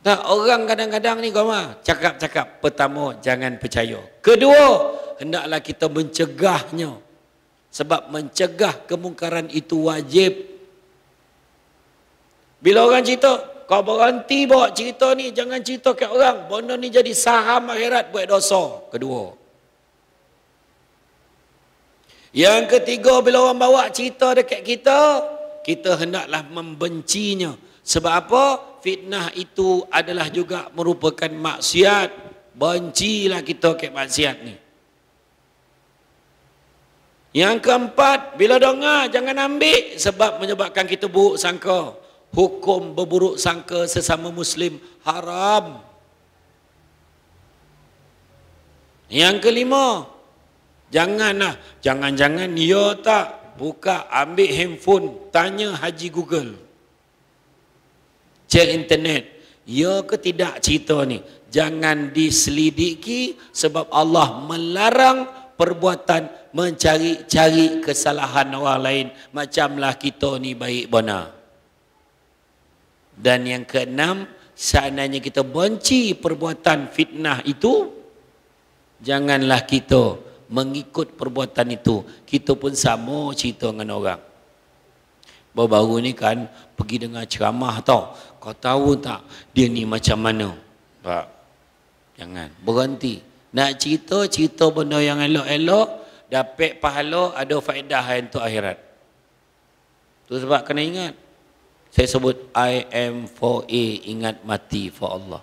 Tak, orang kadang-kadang ni goma, cakap-cakap. Pertama, jangan percaya. Kedua, hendaklah kita mencegahnya. Sebab mencegah kemungkaran itu wajib. Bila orang cerita, kau berhenti bawa cerita ni, jangan cerita ke orang. Benda ni jadi saham akhirat buat dosa. Kedua. Yang ketiga, bila orang bawa cerita dekat kita, kita hendaklah membencinya. Sebab apa? Fitnah itu adalah juga merupakan maksiat. Bencilah kita ke maksiat ni. Yang keempat, bila dengar jangan ambil sebab menyebabkan kita buruk sangka. Hukum berburuk sangka sesama muslim haram. Yang kelima, janganlah, jangan-jangan ya tak, buka ambil handphone, tanya Haji Google. Cek internet, ya ke tidak cerita ni. Jangan diselidiki sebab Allah melarang perbuatan mencari-cari kesalahan orang lain. Macamlah kita ni baik benar. Dan yang keenam, seandainya kita benci perbuatan fitnah itu, janganlah kita mengikut perbuatan itu. Kita pun sama cerita dengan orang. Baru-baru ni kan pergi dengar ceramah tau. Kau tahu tak dia ni macam mana? Tak. Jangan. Berhenti. Nak cerita, cerita benda yang elok-elok, dapat pahala, ada faedah yang tu akhirat. Tu sebab kena ingat. Saya sebut I am for A, ingat mati for Allah.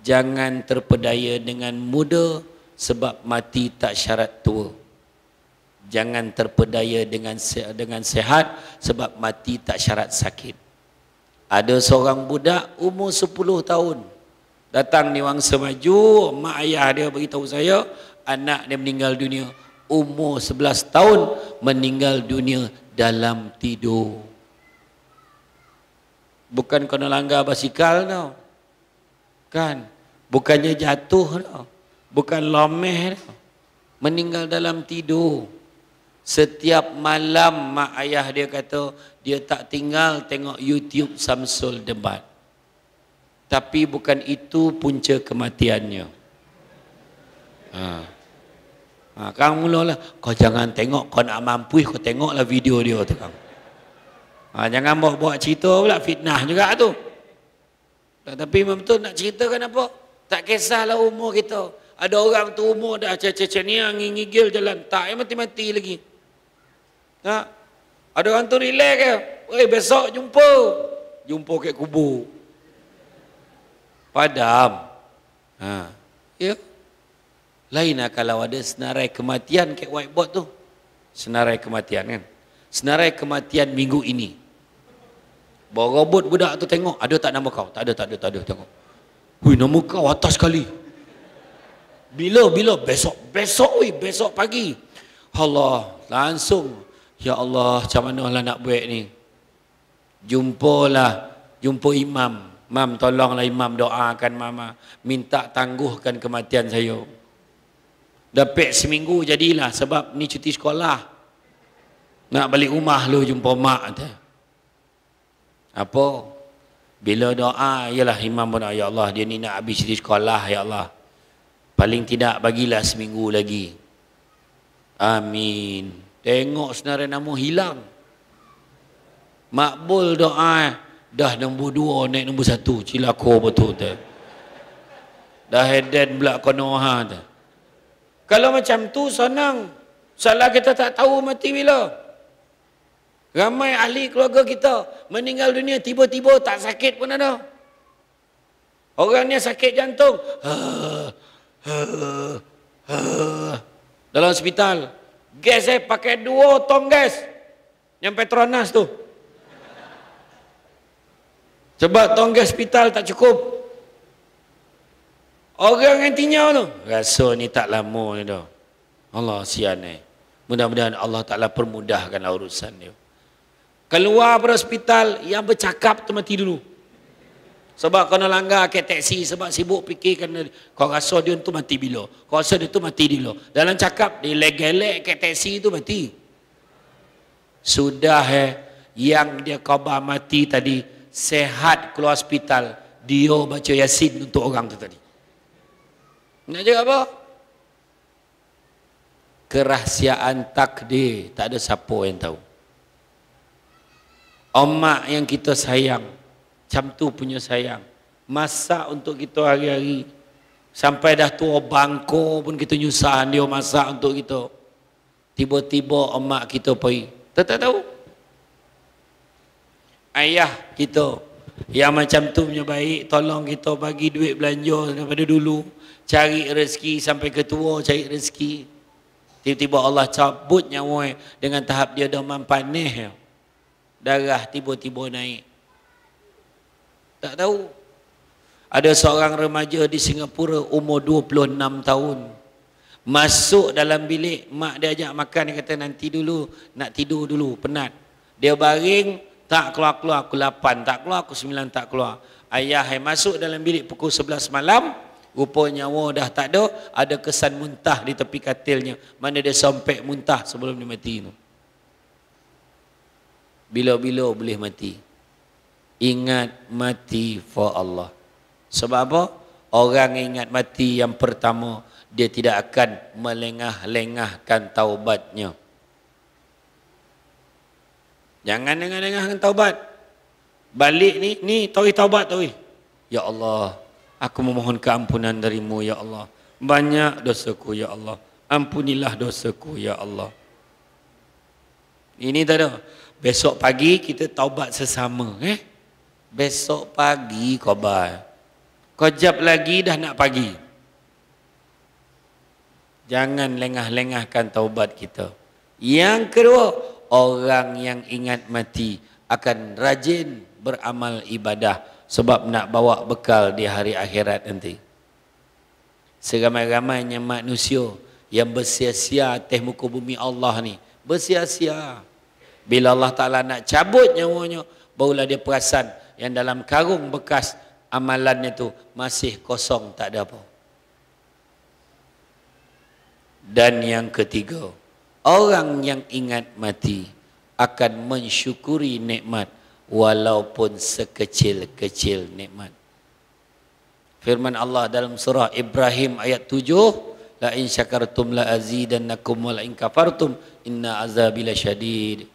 Jangan terpedaya dengan muda sebab mati tak syarat tua. Jangan terpedaya dengan sehat sebab mati tak syarat sakit. Ada seorang budak umur 10 tahun datang ni Wangsa Maju, mak ayah dia beritahu saya anak dia meninggal dunia. Umur 11 tahun meninggal dunia dalam tidur. Bukan kena langgar basikal tau. Kan? Bukannya jatuh tau. Bukan lomeh tau. Meninggal dalam tidur. Setiap malam mak ayah dia kata dia tak tinggal tengok YouTube Syamsul Debat. Tapi bukan itu punca kematiannya. Kang mulalah, kau jangan tengok, kau nak mampu kau tengoklah video dia tu kang. Jangan buat-buat cerita pula, fitnah juga tu. Tapi memang betul nak ceritakan apa? Tak kisahlah umur kita. Ada orang tu umur dah cecah-cecah ni, ngigil jalan, tak mati-mati lagi. Tak? Ada orang tu relax ke? Eh, besok jumpa. Jumpa kat kubur. Padam. Ya. Lainlah kalau ada senarai kematian kat whiteboard tu. Senarai kematian kan. Senarai kematian minggu ini. Bawa robot budak tu tengok, ada tak nama kau? Tak ada, tak ada, tak ada, tengok. Hui, nama kau atas sekali. Bila besok, besok pagi. Allah, langsung. Ya Allah, macam mana lah nak buat ni? Jumpa imam. Mam, tolonglah imam doakan mama, minta tangguhkan kematian saya. Dapat seminggu jadilah, sebab ni cuti sekolah. Nak balik rumah lu jumpa mak tu. Apa? Bila doa, yalah imam pun, ya Allah dia ni nak habis cuti sekolah, ya Allah. Paling tidak bagilah seminggu lagi. Amin. Tengok senarai nama hilang. Makbul doa, dah nombor 2 naik nombor 1, cilaka betul tu. Dah headen belak kono ha tu. Kalau macam tu senang. Salah kita tak tahu mati bila. Ramai ahli keluarga kita meninggal dunia tiba-tiba, tak sakit pun ada. Orang ni sakit jantung. Dalam hospital. Gas pakai 2 tong gas. Yang Petronas tu. Sebab tong gas hospital tak cukup. Orang yang tinyau tu. Rasa ni tak lama ni dah. Allah sian ni. Mudah-mudahan Allah Ta'ala permudahkanlah urusan dia. Keluar dari hospital, yang bercakap tu mati dulu. Sebab kau nak langgar ke teksi, sebab sibuk fikirkan. Kau rasa dia tu mati bila. Kau rasa dia tu mati dulu. Dalam cakap, dia legelek ke teksi tu mati. Sudah yang dia khabar mati tadi, sehat keluar hospital, dia baca Yasin untuk orang tu tadi. Nak cakap apa? Kerahsiaan takdir tak ada siapa yang tahu. Omak yang kita sayang, macam tu punya sayang, masak untuk kita hari-hari. Sampai dah tua bangko pun kita nyusah dia masak untuk kita. Tiba-tiba omak kita pergi, kita tak tahu. Ayah kita yang macam tu punya baik, tolong kita bagi duit belanja daripada dulu. Cari rezeki sampai ketua cari rezeki. Tiba-tiba Allah cabut nyawa dengan tahap dia dah mampanih. Darah tiba-tiba naik. Tak tahu. Ada seorang remaja di Singapura umur 26 tahun. Masuk dalam bilik, mak dia ajak makan, dia kata nanti dulu, nak tidur dulu, penat. Dia baring, tak keluar-keluar, aku 8, tak keluar, aku 9, tak keluar. Ayah masuk dalam bilik pukul 11 malam. Rupanya nyawa dah tak ada. Ada kesan muntah di tepi katilnya. Mana dia sampai muntah sebelum dia mati tu. Bila-bila boleh mati. Ingat mati for Allah. Sebab apa? Orang yang ingat mati yang pertama, dia tidak akan melengah-lengahkan taubatnya. Jangan lengah-lengahkan taubat. Balik ni, ni tawi taubat tawi. Ya Allah, aku memohon keampunan darimu, ya Allah. Banyak dosaku, ya Allah. Ampunilah dosaku, ya Allah. Ini tak ada. Besok pagi kita taubat sesama. Besok pagi khabar. Kejap lagi dah nak pagi. Jangan lengah-lengahkan taubat kita. Yang kedua, orang yang ingat mati akan rajin beramal ibadah sebab nak bawa bekal di hari akhirat nanti. Seramai-ramainya manusia yang bersia-sia atas muka bumi Allah ni, bersia-sia. Bila Allah Ta'ala nak cabut nyawanya, barulah dia perasan yang dalam karung bekas amalannya tu masih kosong, tak ada apa. Dan yang ketiga, orang yang ingat mati akan mensyukuri nikmat walaupun sekecil-kecil nikmat. Firman Allah dalam surah Ibrahim ayat 7, la in syakartum la azidannakum wa la in kafartum inna azabi lasyadid.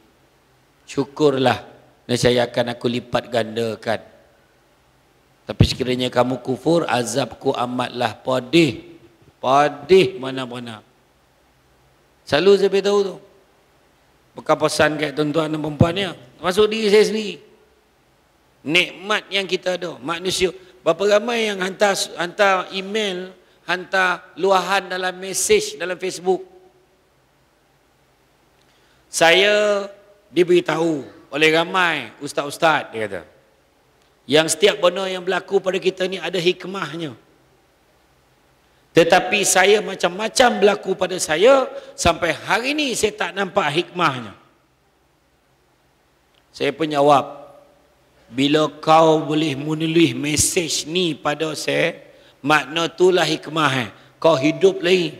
Syukurlah, nescaya akan aku lipat gandakan. Tapi sekiranya kamu kufur, azabku amatlah pedih. Pedih mana-mana. Selalu saya beritahu tu. Bukan pesan kat tuan-tuan dan perempuannya. Masuk diri saya sendiri. Nikmat yang kita ada. Manusia. Berapa ramai yang hantar email, hantar luahan dalam mesej dalam Facebook. Saya diberitahu oleh ramai ustaz-ustaz, dia kata. Yang setiap benda yang berlaku pada kita ni ada hikmahnya. Tetapi saya macam-macam berlaku pada saya, sampai hari ini saya tak nampak hikmahnya. Saya pun jawab, bila kau boleh menulis mesej ni pada saya, makna itulah hikmah. Kau hidup lagi.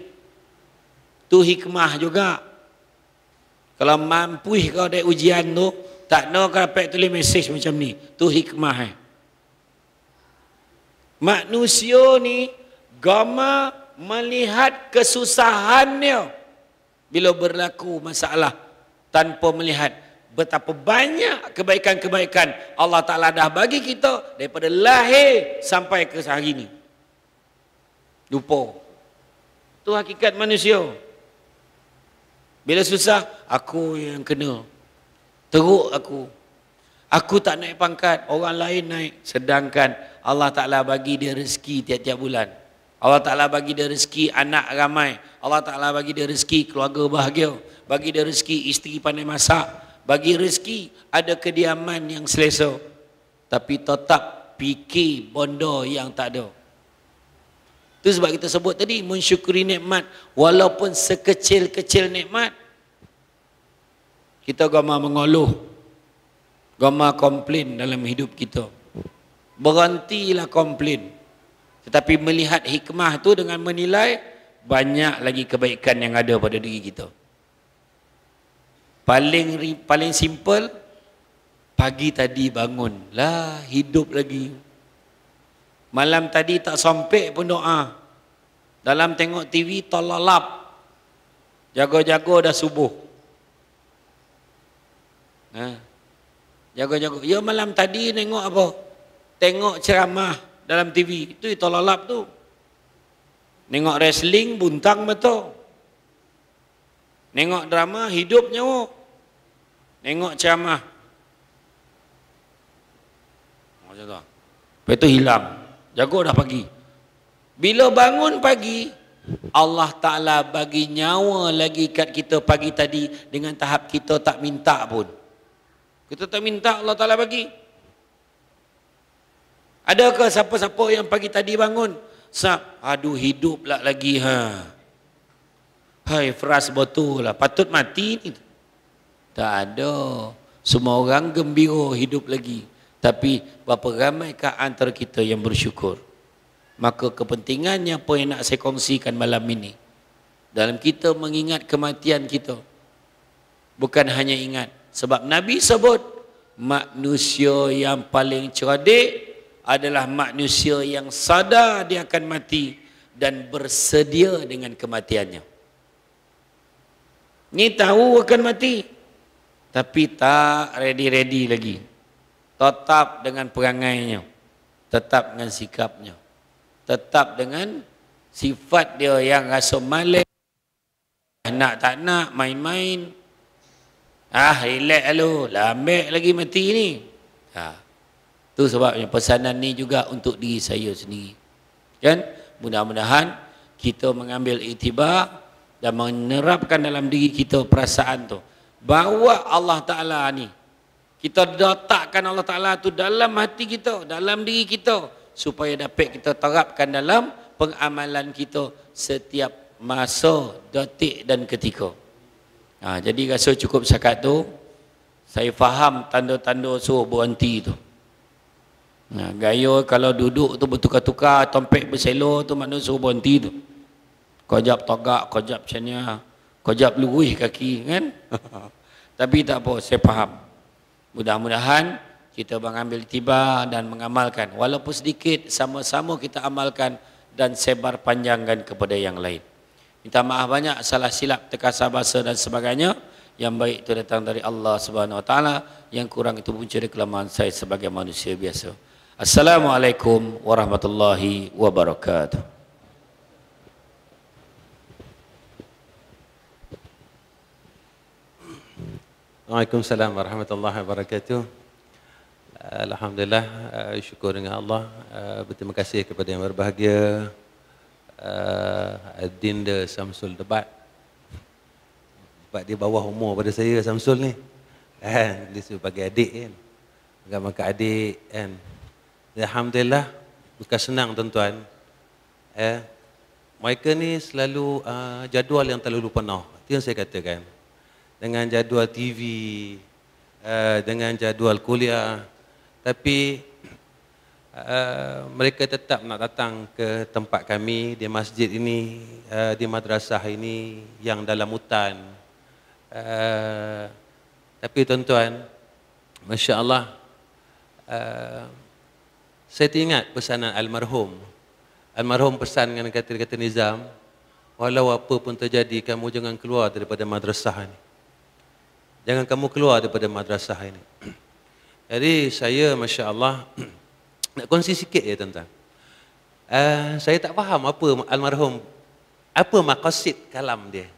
Tu hikmah juga. Kalau mampu kau dari ujian tu, tak nak kau dapat tulis mesej macam ni. Tu hikmah. Manusia ni agama melihat kesusahannya bila berlaku masalah, tanpa melihat betapa banyak kebaikan-kebaikan Allah Ta'ala dah bagi kita daripada lahir sampai ke hari ini. Lupa. Itu hakikat manusia. Bila susah, aku yang kena. Teruk aku. Aku tak naik pangkat, orang lain naik. Sedangkan Allah Ta'ala bagi dia rezeki tiap-tiap bulan. Allah Ta'ala bagi dia rezeki anak ramai. Allah Ta'ala bagi dia rezeki keluarga bahagia. Bagi dia rezeki isteri pandai masak. Bagi rezeki ada kediaman yang selesa. Tapi tetap fikir bondo yang tak ada. Itu sebab kita sebut tadi, mensyukuri nikmat walaupun sekecil-kecil nikmat. Kita agama mengeluh, agama komplain dalam hidup kita. Berhentilah komplain. Tetapi melihat hikmah tu dengan menilai banyak lagi kebaikan yang ada pada diri kita. Paling simple, pagi tadi bangun lah, hidup lagi. Malam tadi tak sompek pun doa. Dalam tengok TV tolalap. Jaga-jaga dah subuh. Jaga-jaga. Ya, malam tadi tengok apa? Tengok ceramah dalam TV, itu tolalap tu. Nengok wrestling, buntang betul. Nengok drama, hidup nyawa. Nengok ceramah. Macam tu. Lepas tu hilang. Jago dah pagi. Bila bangun pagi, Allah Ta'ala bagi nyawa lagi kat kita pagi tadi dengan tahap kita tak minta pun. Kita tak minta, Allah Ta'ala bagi. Adakah siapa-siapa yang pagi tadi bangun? Aduh, hidup lah lagi. Hai, feras botol lah. Patut mati ni. Tak ada. Semua orang gembira hidup lagi. Tapi, berapa ramaikah antara kita yang bersyukur? Maka kepentingannya apa yang nak saya kongsikan malam ini? Dalam kita mengingat kematian kita. Bukan hanya ingat. Sebab Nabi sebut, manusia yang paling cerdik adalah manusia yang sadar dia akan mati dan bersedia dengan kematiannya. Ni tahu akan mati, tapi tak ready-ready lagi. Tetap dengan perangainya, tetap dengan sikapnya, tetap dengan sifat dia yang rasa malas, nak tak nak, main-main. relax lu, lambek lagi mati ni. Tu sebabnya pesanan ni juga untuk diri saya sendiri. Kan? Mudah-mudahan kita mengambil iktibar dan menerapkan dalam diri kita perasaan tu. Bawa Allah Ta'ala ni. Kita letakkan Allah Ta'ala tu dalam hati kita, dalam diri kita. Supaya dapat kita terapkan dalam pengamalan kita setiap masa, detik dan ketika. Jadi rasa cukup setakat tu. Saya faham tanda-tanda suruh berhenti tu. Gaya kalau duduk tu bertukar-tukar, tompek berselo tu maknanya suruh berhenti tu. Kojap togak, kojap macam ni, kojap luruh kaki kan. Tapi tak apa, saya faham. Mudah-mudahan kita mengambil tiba dan mengamalkan. Walaupun sedikit, sama-sama kita amalkan dan sebar panjangkan kepada yang lain. Minta maaf banyak salah silap, terkasar bahasa dan sebagainya. Yang baik itu datang dari Allah Subhanahu Wa Taala, yang kurang itu punca dari kelemahan saya sebagai manusia biasa. Assalamualaikum warahmatullahi wabarakatuh. Waalaikumsalam warahmatullahi wabarakatuh. Alhamdulillah, syukur dengan Allah. Berterima kasih kepada yang berbahagia Adinda Syamsul Debat. Sebab dia bawah umur pada saya, Syamsul ni. Dia suruh bagi adik kan. Makan-makan adik kan. Alhamdulillah, bukan senang tuan-tuan. Mereka ni selalu jadual yang terlalu penuh. Itu yang saya katakan. Dengan jadual TV, dengan jadual kuliah. Tapi mereka tetap nak datang ke tempat kami di masjid ini, di madrasah ini yang dalam hutan. Tapi tuan-tuan, Masya Allah, saya teringat pesanan almarhum. Almarhum pesan dengan kata-kata Nizam, walau apa pun terjadi, kamu jangan keluar daripada madrasah ini. Jangan kamu keluar daripada madrasah ini. Jadi saya, Masya Allah, nak kongsi sikit ya tuan-tuan. Saya tak faham apa almarhum, apa maqasid kalam dia.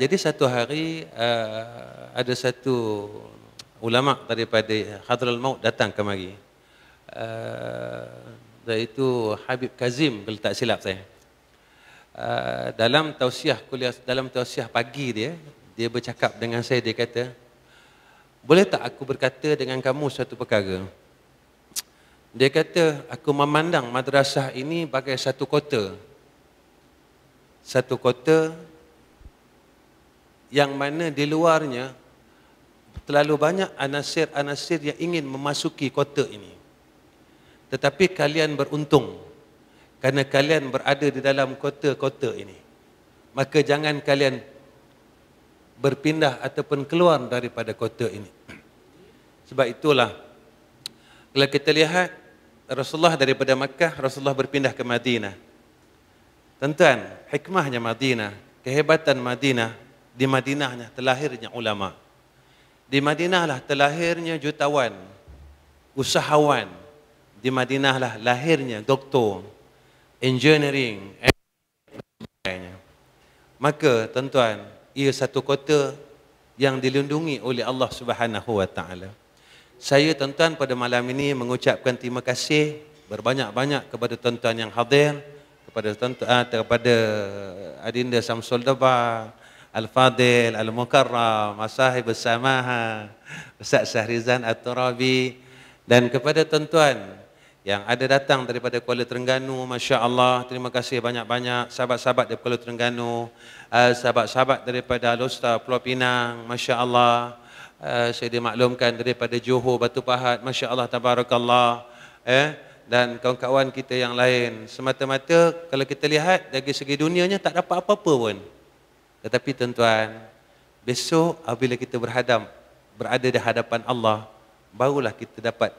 Jadi satu hari ada satu ulama daripada Hadral Maut datang kemari. Iaitu Habib Kazim kalau tak silap saya. Dalam tausiah kuliah, dalam tausiah pagi dia, dia bercakap dengan saya, dia kata, "Boleh tak aku berkata dengan kamu satu perkara?" Dia kata, aku memandang madrasah ini bagai satu kota. Satu kota yang mana di luarnya terlalu banyak anasir-anasir yang ingin memasuki kota ini. Tetapi kalian beruntung kerana kalian berada di dalam kota-kota ini. Maka jangan kalian berpindah ataupun keluar daripada kota ini. Sebab itulah kalau kita lihat Rasulullah daripada Makkah, Rasulullah berpindah ke Madinah. Tuan-tuan, hikmahnya Madinah, kehebatan Madinah, di Madinahlah terlahirnya ulama. Di Madinahlah terlahirnya jutawan, usahawan. Di Madinahlah lahirnya doktor, engineering, sebagainya. Maka tuan-tuan, ia satu kota yang dilindungi oleh Allah Subhanahu Wa Taala. Saya tuan-tuan pada malam ini mengucapkan terima kasih berbanyak-banyak kepada tuan-tuan yang hadir, kepada tuan-tuan, kepada Adinda Syamsul Debat, Al-Fadil, Al-Mukarram, Masahib As-Samaha, Ustaz Shahrizan At-Turabi, dan kepada tuan-tuan yang ada datang daripada Kuala Terengganu, Masya Allah, terima kasih banyak-banyak sahabat-sahabat dari Kuala Terengganu, sahabat-sahabat daripada Alusta, Pulau Pinang, Masya Allah. Saya dimaklumkan daripada Johor, Batu Pahat, Masya Allah, Tabarakallah, dan kawan-kawan kita yang lain. Semata-mata kalau kita lihat dari segi dunianya tak dapat apa-apa pun. Tetapi tuan-tuan, besok apabila kita berada di hadapan Allah, barulah kita dapat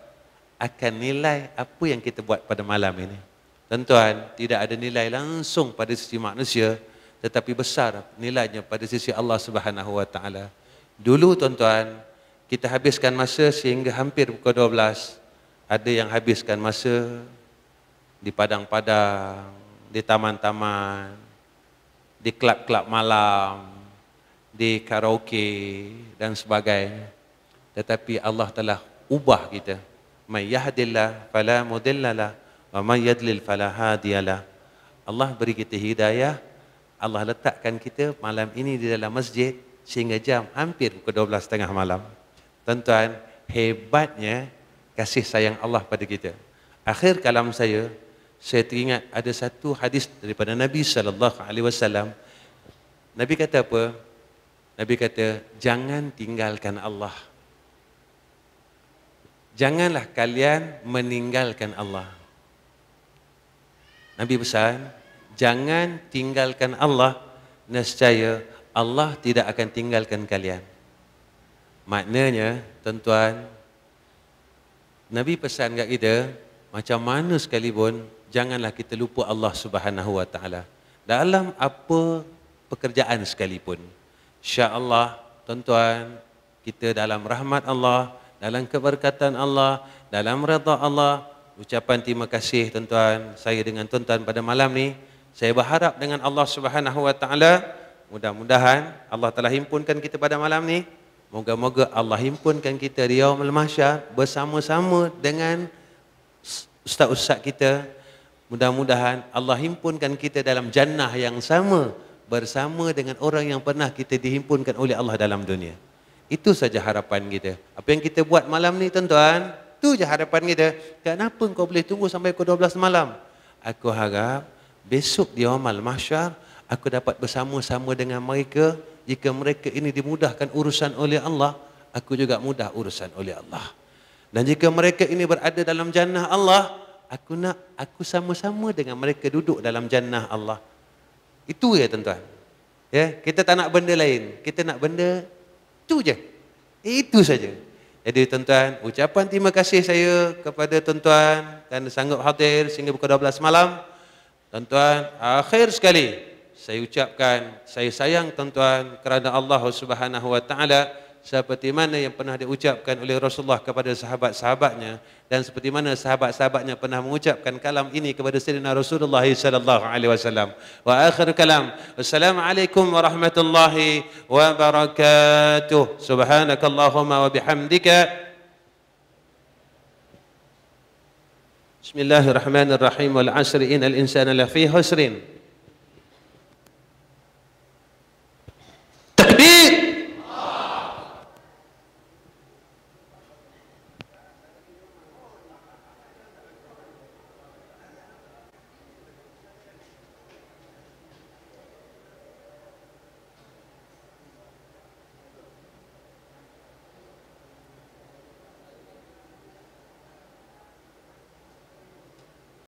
akan nilai apa yang kita buat pada malam ini. Tuan-tuan, tidak ada nilai langsung pada sisi manusia, tetapi besar nilainya pada sisi Allah Subhanahu Wa Taala. Dulu tuan-tuan, kita habiskan masa sehingga hampir pukul 12. Ada yang habiskan masa di padang-padang, di taman-taman, di kelab-kelab malam, di karaoke dan sebagainya. Tetapi Allah telah ubah kita. May yahdillah fala mudillalah wa may yadlil fala hadiyalah. Allah beri kita hidayah. Allah letakkan kita malam ini di dalam masjid sehingga jam hampir pukul 12:30 malam. Tuan-tuan, hebatnya kasih sayang Allah pada kita. Akhir kalam saya teringat ada satu hadis daripada Nabi SAW. Nabi kata apa? Nabi kata, jangan tinggalkan Allah. Janganlah kalian meninggalkan Allah. Nabi pesan, jangan tinggalkan Allah, nescaya Allah tidak akan tinggalkan kalian. Maknanya, tuan-tuan, Nabi pesan kat kita, macam mana sekalipun, janganlah kita lupa Allah Subhanahu Wa Taala dalam apa pekerjaan sekalipun. InsyaAllah, tuan-tuan, kita dalam rahmat Allah, dalam keberkatan Allah, dalam redha Allah. Ucapan terima kasih, tuan-tuan, saya dengan tuan-tuan pada malam ni. Saya berharap dengan Allah Subhanahu Wa Taala, mudah-mudahan Allah telah himpunkan kita pada malam ni. Moga-moga Allah himpunkan kita di Yaumul Mahsyar bersama-sama dengan ustaz-ustaz kita. Mudah-mudahan Allah himpunkan kita dalam jannah yang sama bersama dengan orang yang pernah kita dihimpunkan oleh Allah dalam dunia. Itu saja harapan kita. Apa yang kita buat malam ni, tuan-tuan, itu je harapan kita. Kenapa kau boleh tunggu sampai pukul 12 malam? Aku harap besok di Yaumul Mahsyar aku dapat bersama-sama dengan mereka. Jika mereka ini dimudahkan urusan oleh Allah, aku juga mudah urusan oleh Allah. Dan jika mereka ini berada dalam jannah Allah, aku nak aku sama-sama dengan mereka duduk dalam jannah Allah. Itu ya tuan-tuan. Ya, kita tak nak benda lain. Kita nak benda itu je. Itu saja. Jadi tuan-tuan, ucapan terima kasih saya kepada tuan-tuan kerana sanggup hadir sehingga pukul 12 malam. Tuan-tuan, akhir sekali saya ucapkan saya sayang tuan-tuan kerana Allah Subhanahu Wa Taala. Seperti mana yang pernah diucapkan oleh Rasulullah kepada sahabat-sahabatnya, dan seperti mana sahabat-sahabatnya pernah mengucapkan kalam ini kepada Sayyidina Rasulullah SAW. Wa akhir kalam, wassalamualaikum warahmatullahi wabarakatuh. Subhanakallahumma wa bihamdika. Bismillahirrahmanirrahim. Wal asri innal insana lafi husrin.